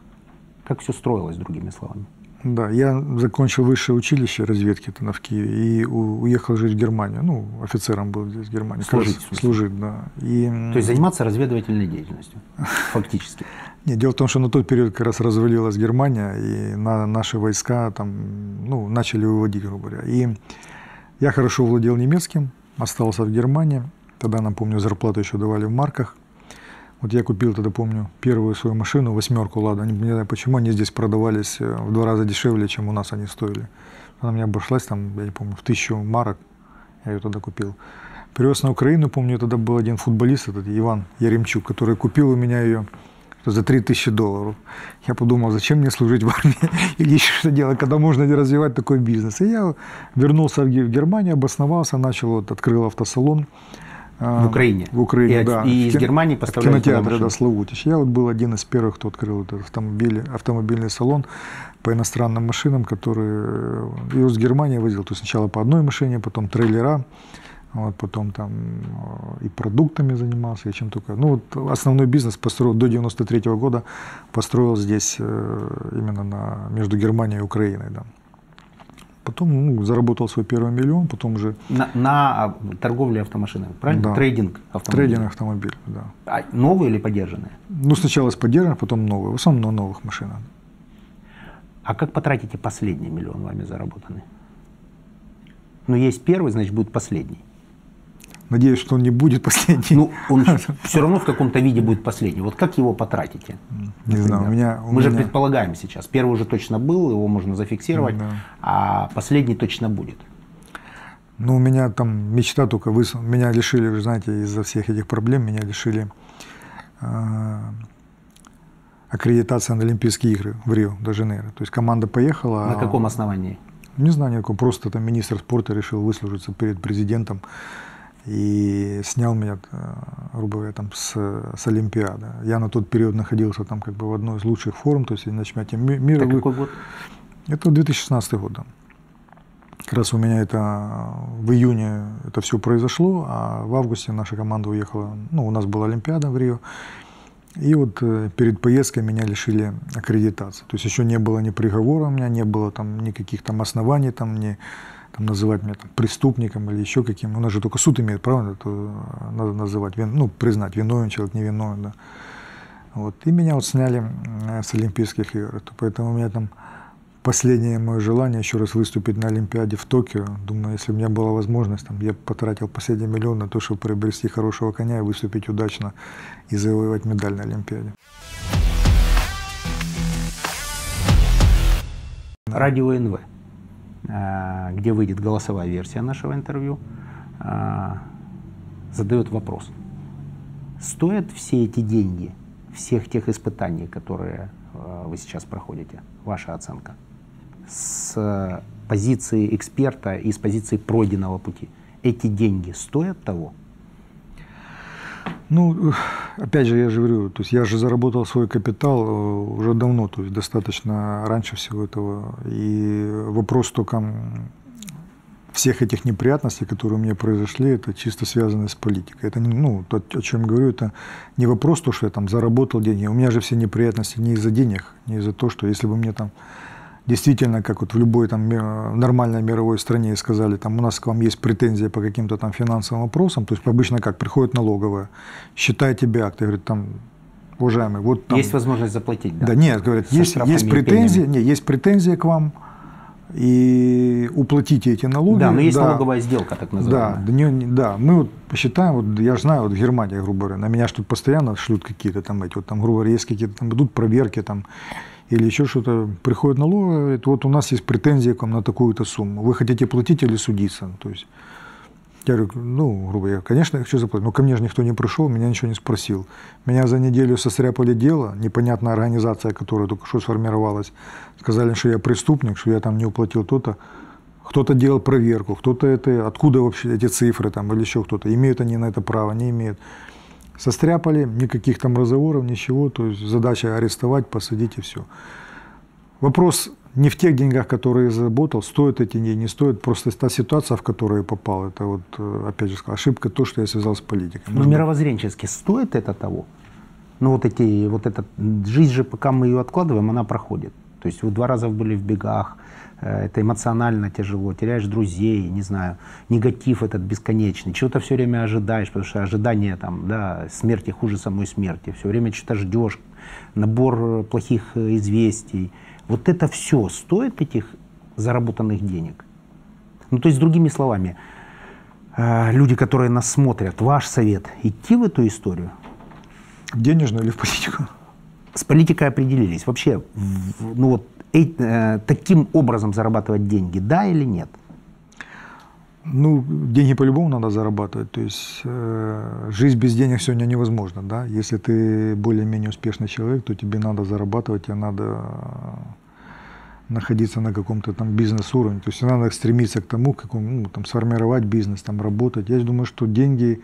Как все строилось, другими словами? Да, я закончил высшее училище разведки там, в Киеве, и уехал жить в Германию. Ну, офицером был здесь в Германии. Служить. Служить, да. И... То есть заниматься разведывательной деятельностью, фактически. Нет, дело в том, что на тот период как раз развалилась Германия, и на наши войска там, ну, начали выводить, грубо говоря. И я хорошо владел немецким, остался в Германии. Тогда, напомню, зарплату еще давали в марках. Вот я купил тогда, помню, первую свою машину, восьмерку «Лада». Не, не знаю, почему они здесь продавались в два раза дешевле, чем у нас они стоили. Она мне обошлась, там, я не помню, в тысячу марок. Я ее тогда купил. Привез на Украину, помню, тогда был один футболист, этот Иван Яремчук, который купил у меня ее за три тысячи долларов. Я подумал, зачем мне служить в армии или еще что делать, когда можно развивать такой бизнес. И я вернулся в Германию, обосновался, начал, вот, открыл автосалон. В Украине? В Украине, и, да. И из Германии поставляли машины? В кинотеатре, да, Славутич. Я вот был один из первых, кто открыл этот автомобиль, автомобильный салон по иностранным машинам, которые я из Германии возил. То есть сначала по одной машине, потом трейлера. Вот, потом там и продуктами занимался, и чем только. Ну, вот основной бизнес построил до девяносто третьего года, построил здесь именно на, между Германией и Украиной. Да. Потом, ну, заработал свой первый миллион, потом уже... На, на торговле автомашинами, правильно? Да. Трейдинг автомобилей. Трейдинг автомобиль, да. А новые или подержанные? Ну, сначала с подержанных, потом новые. В основном на новых машинах. А как потратите последний миллион вами заработанный? Ну, есть первый, значит, будет последний. Надеюсь, что он не будет последний. Ну, он все равно в каком-то виде будет последний. Вот как его потратите? Не знаю. У меня, у Мы меня... же предполагаем сейчас. Первый уже точно был, его можно зафиксировать, да. А последний точно будет. Ну, у меня там мечта только... Вы... Меня лишили, знаете, из-за всех этих проблем, меня лишили э... аккредитации на Олимпийские игры в Рио де Жанейро. То есть команда поехала... На а... каком основании? Не знаю никакого. Просто там министр спорта решил выслужиться перед президентом. И снял меня, грубо говоря, там, с, с Олимпиады. Я на тот период находился там как бы в одной из лучших форм, то есть на чемпионате мира. Это какой год? Это две тысячи шестнадцатый год. Да. Как раз у меня это в июне это все произошло, а в августе наша команда уехала, ну, у нас была Олимпиада в Рио. И вот перед поездкой меня лишили аккредитации. То есть еще не было ни приговора у меня, не было там никаких там оснований, там, ни... Там, называть меня там, преступником или еще каким. У нас же только суд имеет право, то надо называть, ну, признать, виновен человек, не виновен. Да. Вот. И меня вот сняли с Олимпийских игр. Поэтому у меня там последнее мое желание еще раз выступить на Олимпиаде в Токио. Думаю, если у меня была возможность, там, я потратил последний миллион на то, чтобы приобрести хорошего коня и выступить удачно и завоевать медаль на Олимпиаде. Радио эн вэ, где выйдет голосовая версия нашего интервью, задает вопрос. Стоят все эти деньги, всех тех испытаний, которые вы сейчас проходите, ваша оценка, с позиции эксперта и с позиции пройденного пути, эти деньги стоят того? Ну, опять же, я же говорю, то есть я же заработал свой капитал уже давно, то есть достаточно раньше всего этого. И вопрос только всех этих неприятностей, которые у меня произошли, это чисто связано с политикой. Это, ну, то, о чем я говорю, это не вопрос то, что я там заработал деньги. У меня же все неприятности не из-за денег, не из-за того, что если бы мне там действительно, как вот в любой там нормальной мировой стране сказали, там у нас к вам есть претензия по каким-то там финансовым вопросам, то есть обычно как, приходит налоговая, считает тебе акт, говорит, там, уважаемый, вот там… Есть возможность заплатить, да? Да, нет, говорят, есть, есть, претензия, нет, есть претензия к вам, и уплатите эти налоги. Да, но есть да, налоговая сделка, так называемая. Да, не, да, мы вот посчитаем, вот, я же знаю, вот в Германии, грубо говоря, на меня что-то постоянно шлют какие-то там эти, вот там, грубо говоря, есть какие-то там, идут проверки там, или еще что-то, приходит налоговая, говорит, вот у нас есть претензия к вам на такую-то сумму, вы хотите платить или судиться? То есть, я говорю, ну, грубо говоря, конечно, я хочу заплатить, но ко мне же никто не пришел, меня ничего не спросил. Меня за неделю состряпали дело, непонятная организация, которая только что сформировалась, сказали, что я преступник, что я там не уплатил то-то. Кто-то делал проверку, кто-то это, откуда вообще эти цифры там, или еще кто-то, имеют они на это право, не имеют. Состряпали, никаких там разговоров, ничего, то есть задача арестовать, посадить и все. Вопрос не в тех деньгах, которые я заработал, стоят эти деньги, не стоят, просто та ситуация, в которую я попал, это вот, опять же, ошибка, то, что я связал с политикой. Ну, мировоззренчески стоит это того? Ну, вот эти, вот эта жизнь же, пока мы ее откладываем, она проходит. То есть вы два раза были в бегах, это эмоционально тяжело, теряешь друзей, не знаю, негатив этот бесконечный, чего-то все время ожидаешь, потому что ожидание там, да, смерти хуже самой смерти, все время что-то ждешь, набор плохих известий. Вот это все стоит этих заработанных денег. Ну, то есть, другими словами, люди, которые нас смотрят, ваш совет, идти в эту историю? Денежную или в политику? С политикой определились. Вообще, ну вот, э, таким образом зарабатывать деньги, да или нет? Ну, деньги по-любому надо зарабатывать. То есть, э, жизнь без денег сегодня невозможна, да? Если ты более-менее успешный человек, то тебе надо зарабатывать, тебе надо находиться на каком-то там бизнес-уровне. То есть, надо стремиться к тому, к какому, ну, там, сформировать бизнес, там, работать. Я думаю, что деньги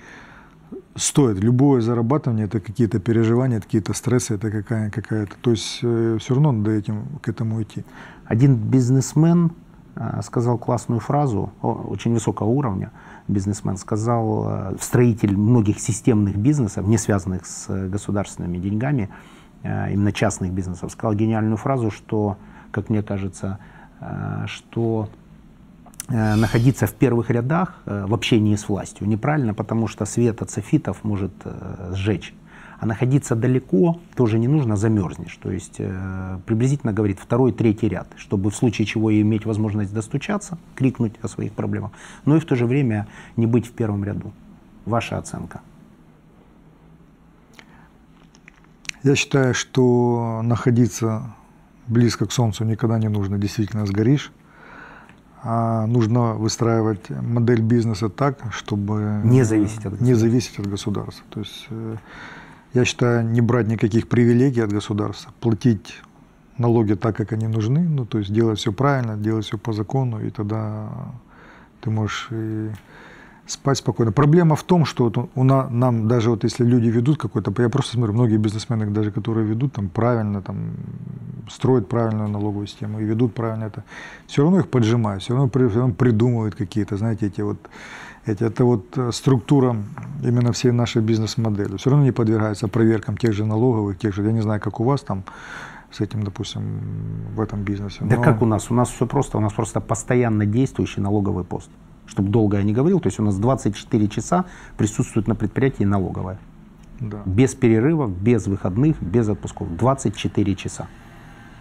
стоит. Любое зарабатывание – это какие-то переживания, это какие-то стрессы, это какая-то. То есть э, все равно надо этим, к этому идти. Один бизнесмен э, сказал классную фразу, о, очень высокого уровня бизнесмен, сказал, э, строитель многих системных бизнесов, не связанных с э, государственными деньгами, э, именно частных бизнесов, сказал гениальную фразу, что, как мне кажется, э, что… находиться в первых рядах в общении с властью неправильно, потому что свет от софитов может сжечь. А находиться далеко тоже не нужно, замерзнешь. То есть приблизительно, говорит, второй, третий ряд, чтобы в случае чего иметь возможность достучаться, крикнуть о своих проблемах, но и в то же время не быть в первом ряду. Ваша оценка? Я считаю, что находиться близко к солнцу никогда не нужно, действительно сгоришь. А нужно выстраивать модель бизнеса так, чтобы не зависеть от, не зависеть от государства. То есть, я считаю, не брать никаких привилегий от государства, платить налоги так, как они нужны, ну, то есть делать все правильно, делать все по закону, и тогда ты можешь и спать спокойно. Проблема в том, что вот у нас, нам даже вот если люди ведут какой-то, я просто смотрю, многие бизнесмены, даже которые ведут там правильно, там, строят правильную налоговую систему и ведут правильно это, все равно их поджимают, все равно, все равно придумывают какие-то, знаете, эти вот, эти, это вот структура именно всей нашей бизнес-модели. Все равно не подвергается проверкам тех же налоговых, тех же, я не знаю, как у вас там, с этим, допустим, в этом бизнесе. Но... Да как у нас? У нас все просто, у нас просто постоянно действующий налоговый пост. Чтобы долго я не говорил, то есть у нас двадцать четыре часа присутствует на предприятии налоговая. Да. Без перерывов, без выходных, без отпусков. двадцать четыре часа.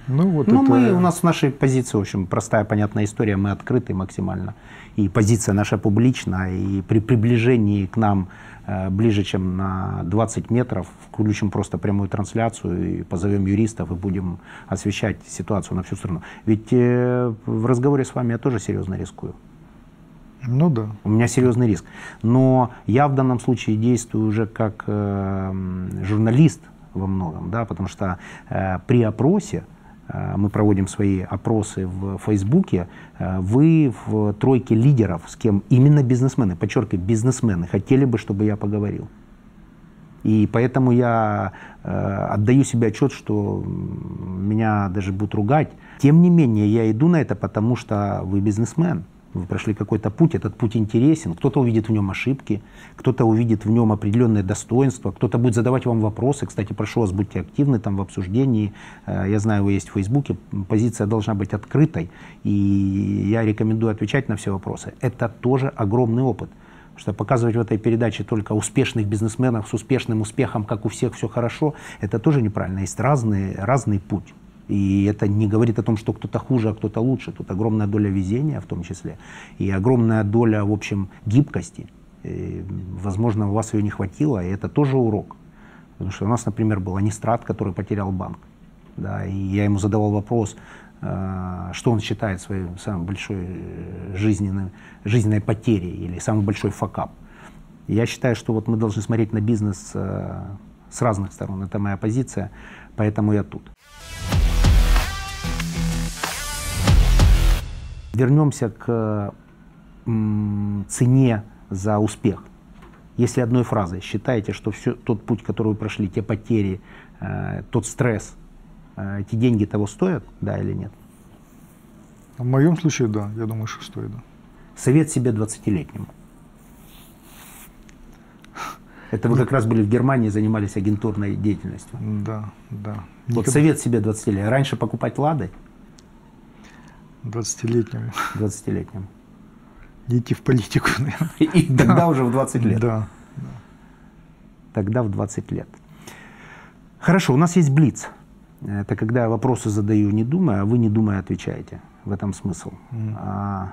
Ну, вот ну, это... мы, у нас в нашей позиции, в общем, простая, понятная история. Мы открыты максимально. И позиция наша публична. И при приближении к нам э, ближе, чем на двадцать метров, включим просто прямую трансляцию и позовем юристов и будем освещать ситуацию на всю страну. Ведь э, в разговоре с вами я тоже серьезно рискую. Ну да. У меня серьезный риск. Но я в данном случае действую уже как э, журналист во многом, да, потому что э, при опросе, э, мы проводим свои опросы в Фейсбуке, э, вы в тройке лидеров, с кем именно бизнесмены, подчеркиваю, бизнесмены, хотели бы, чтобы я поговорил. И поэтому я э, отдаю себе отчет, что меня даже будут ругать. Тем не менее, я иду на это, потому что вы бизнесмен. Вы прошли какой-то путь, этот путь интересен, кто-то увидит в нем ошибки, кто-то увидит в нем определенное достоинство, кто-то будет задавать вам вопросы. Кстати, прошу вас, будьте активны там в обсуждении. Я знаю, вы есть в Фейсбуке, позиция должна быть открытой, и я рекомендую отвечать на все вопросы. Это тоже огромный опыт, потому что показывать в этой передаче только успешных бизнесменов с успешным успехом, как у всех все хорошо, это тоже неправильно, есть разный, разный путь. И это не говорит о том, что кто-то хуже, а кто-то лучше. Тут огромная доля везения в том числе. И огромная доля, в общем, гибкости. И, возможно, у вас ее не хватило, и это тоже урок. Потому что у нас, например, был Анистрат, который потерял банк. Да, и я ему задавал вопрос, э, что он считает своей самой большой жизненной, жизненной потерей или самый большой факап. Я считаю, что вот мы должны смотреть на бизнес э, с разных сторон. Это моя позиция, поэтому я тут. Вернемся к цене за успех. Если одной фразой считаете, что все, тот путь, который вы прошли, те потери, э, тот стресс, э, эти деньги того стоят, да или нет? В моем случае, да. Я думаю, что стоит, да. Совет себе двадцатилетнему. Это вы как раз были в Германии, занимались агентурной деятельностью. Да, да. Вот совет себе двадцатилетнему. Раньше покупать «Лады», двадцатилетнему. двадцатилетнему. Идти в политику, наверное. И тогда да. уже в двадцать лет. Да. Тогда в двадцать лет. Хорошо, у нас есть блиц. Это когда я вопросы задаю, не думая, а вы, не думая, отвечаете. В этом смысл. Mm. А...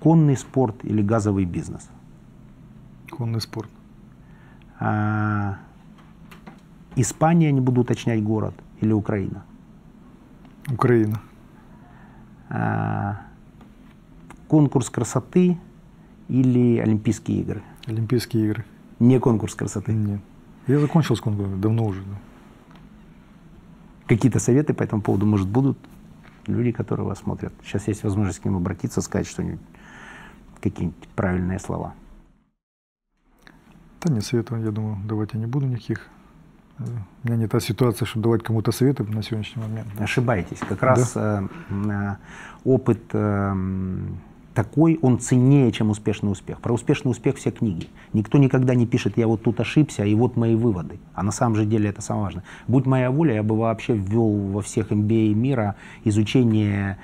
Конный спорт или газовый бизнес? Конный спорт. А... Испания, не буду уточнять город, или Украина? Украина. А... Конкурс красоты или Олимпийские игры? Олимпийские игры. Не конкурс красоты? Нет. Я закончил с конкурсом, давно уже. Да. Какие-то советы по этому поводу, может, будут люди, которые вас смотрят? Сейчас есть возможность к ним обратиться, сказать что-нибудь, какие-нибудь правильные слова. Да нет, советов, я думаю, давать я не буду никаких. У меня не та ситуация, чтобы давать кому-то советы на сегодняшний момент. Ошибаетесь. Как раз да. э, опыт... Э, такой, он ценнее, чем успешный успех. Про успешный успех все книги. Никто никогда не пишет, я вот тут ошибся, и вот мои выводы. А на самом же деле это самое важное. Будь моя воля, я бы вообще ввел во всех эм би эй мира изучение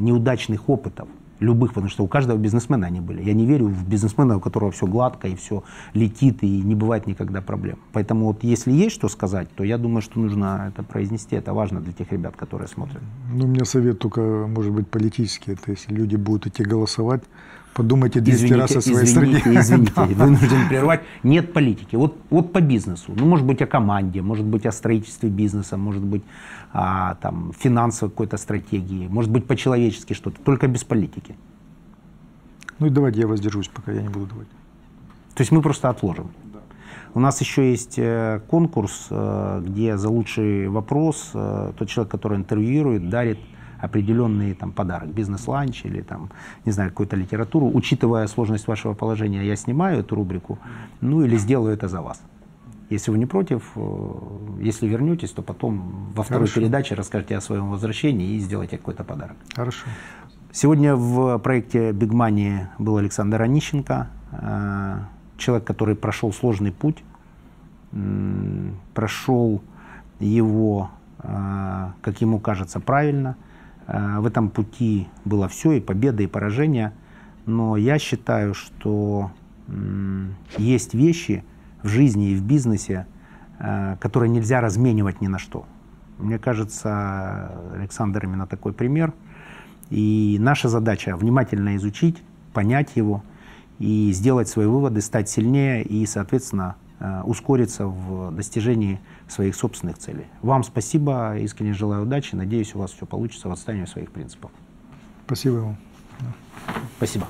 неудачных опытов. Любых, потому что у каждого бизнесмена они были. Я не верю в бизнесмена, у которого все гладко, и все летит, и не бывает никогда проблем. Поэтому вот если есть что сказать, то я думаю, что нужно это произнести. Это важно для тех ребят, которые смотрят. Ну, у меня совет только, может быть, политический. То есть если люди будут идти голосовать, подумайте двести раз о своей стране. Извините, извините, вынужден прервать. Нет политики. Вот, вот по бизнесу. Ну, может быть, о команде, может быть, о строительстве бизнеса, может быть, о там, финансовой какой-то стратегии, может быть, по-человечески что-то. Только без политики. Ну и давайте я воздержусь, пока я не буду давать. То есть мы просто отложим. Да. У нас еще есть конкурс, где за лучший вопрос тот человек, который интервьюирует, дарит определенный там подарок, бизнес-ланч или там, не знаю, какую-то литературу. Учитывая сложность вашего положения, я снимаю эту рубрику, ну или сделаю это за вас. Если вы не против, если вернетесь, то потом во второй Хорошо. Передаче расскажете о своем возвращении и сделайте какой-то подарок. Хорошо. Сегодня в проекте Big Money был Александр Онищенко, человек, который прошел сложный путь, прошел его, как ему кажется, правильно. В этом пути было все, и победа, и поражение. Но я считаю, что есть вещи в жизни и в бизнесе, которые нельзя разменивать ни на что. Мне кажется, Александр именно такой пример. И наша задача внимательно изучить, понять его и сделать свои выводы, стать сильнее и, соответственно, ускориться в достижении своих собственных целей. Вам спасибо, искренне желаю удачи. Надеюсь, у вас все получится в отстаивании своих принципов. Спасибо вам. Спасибо.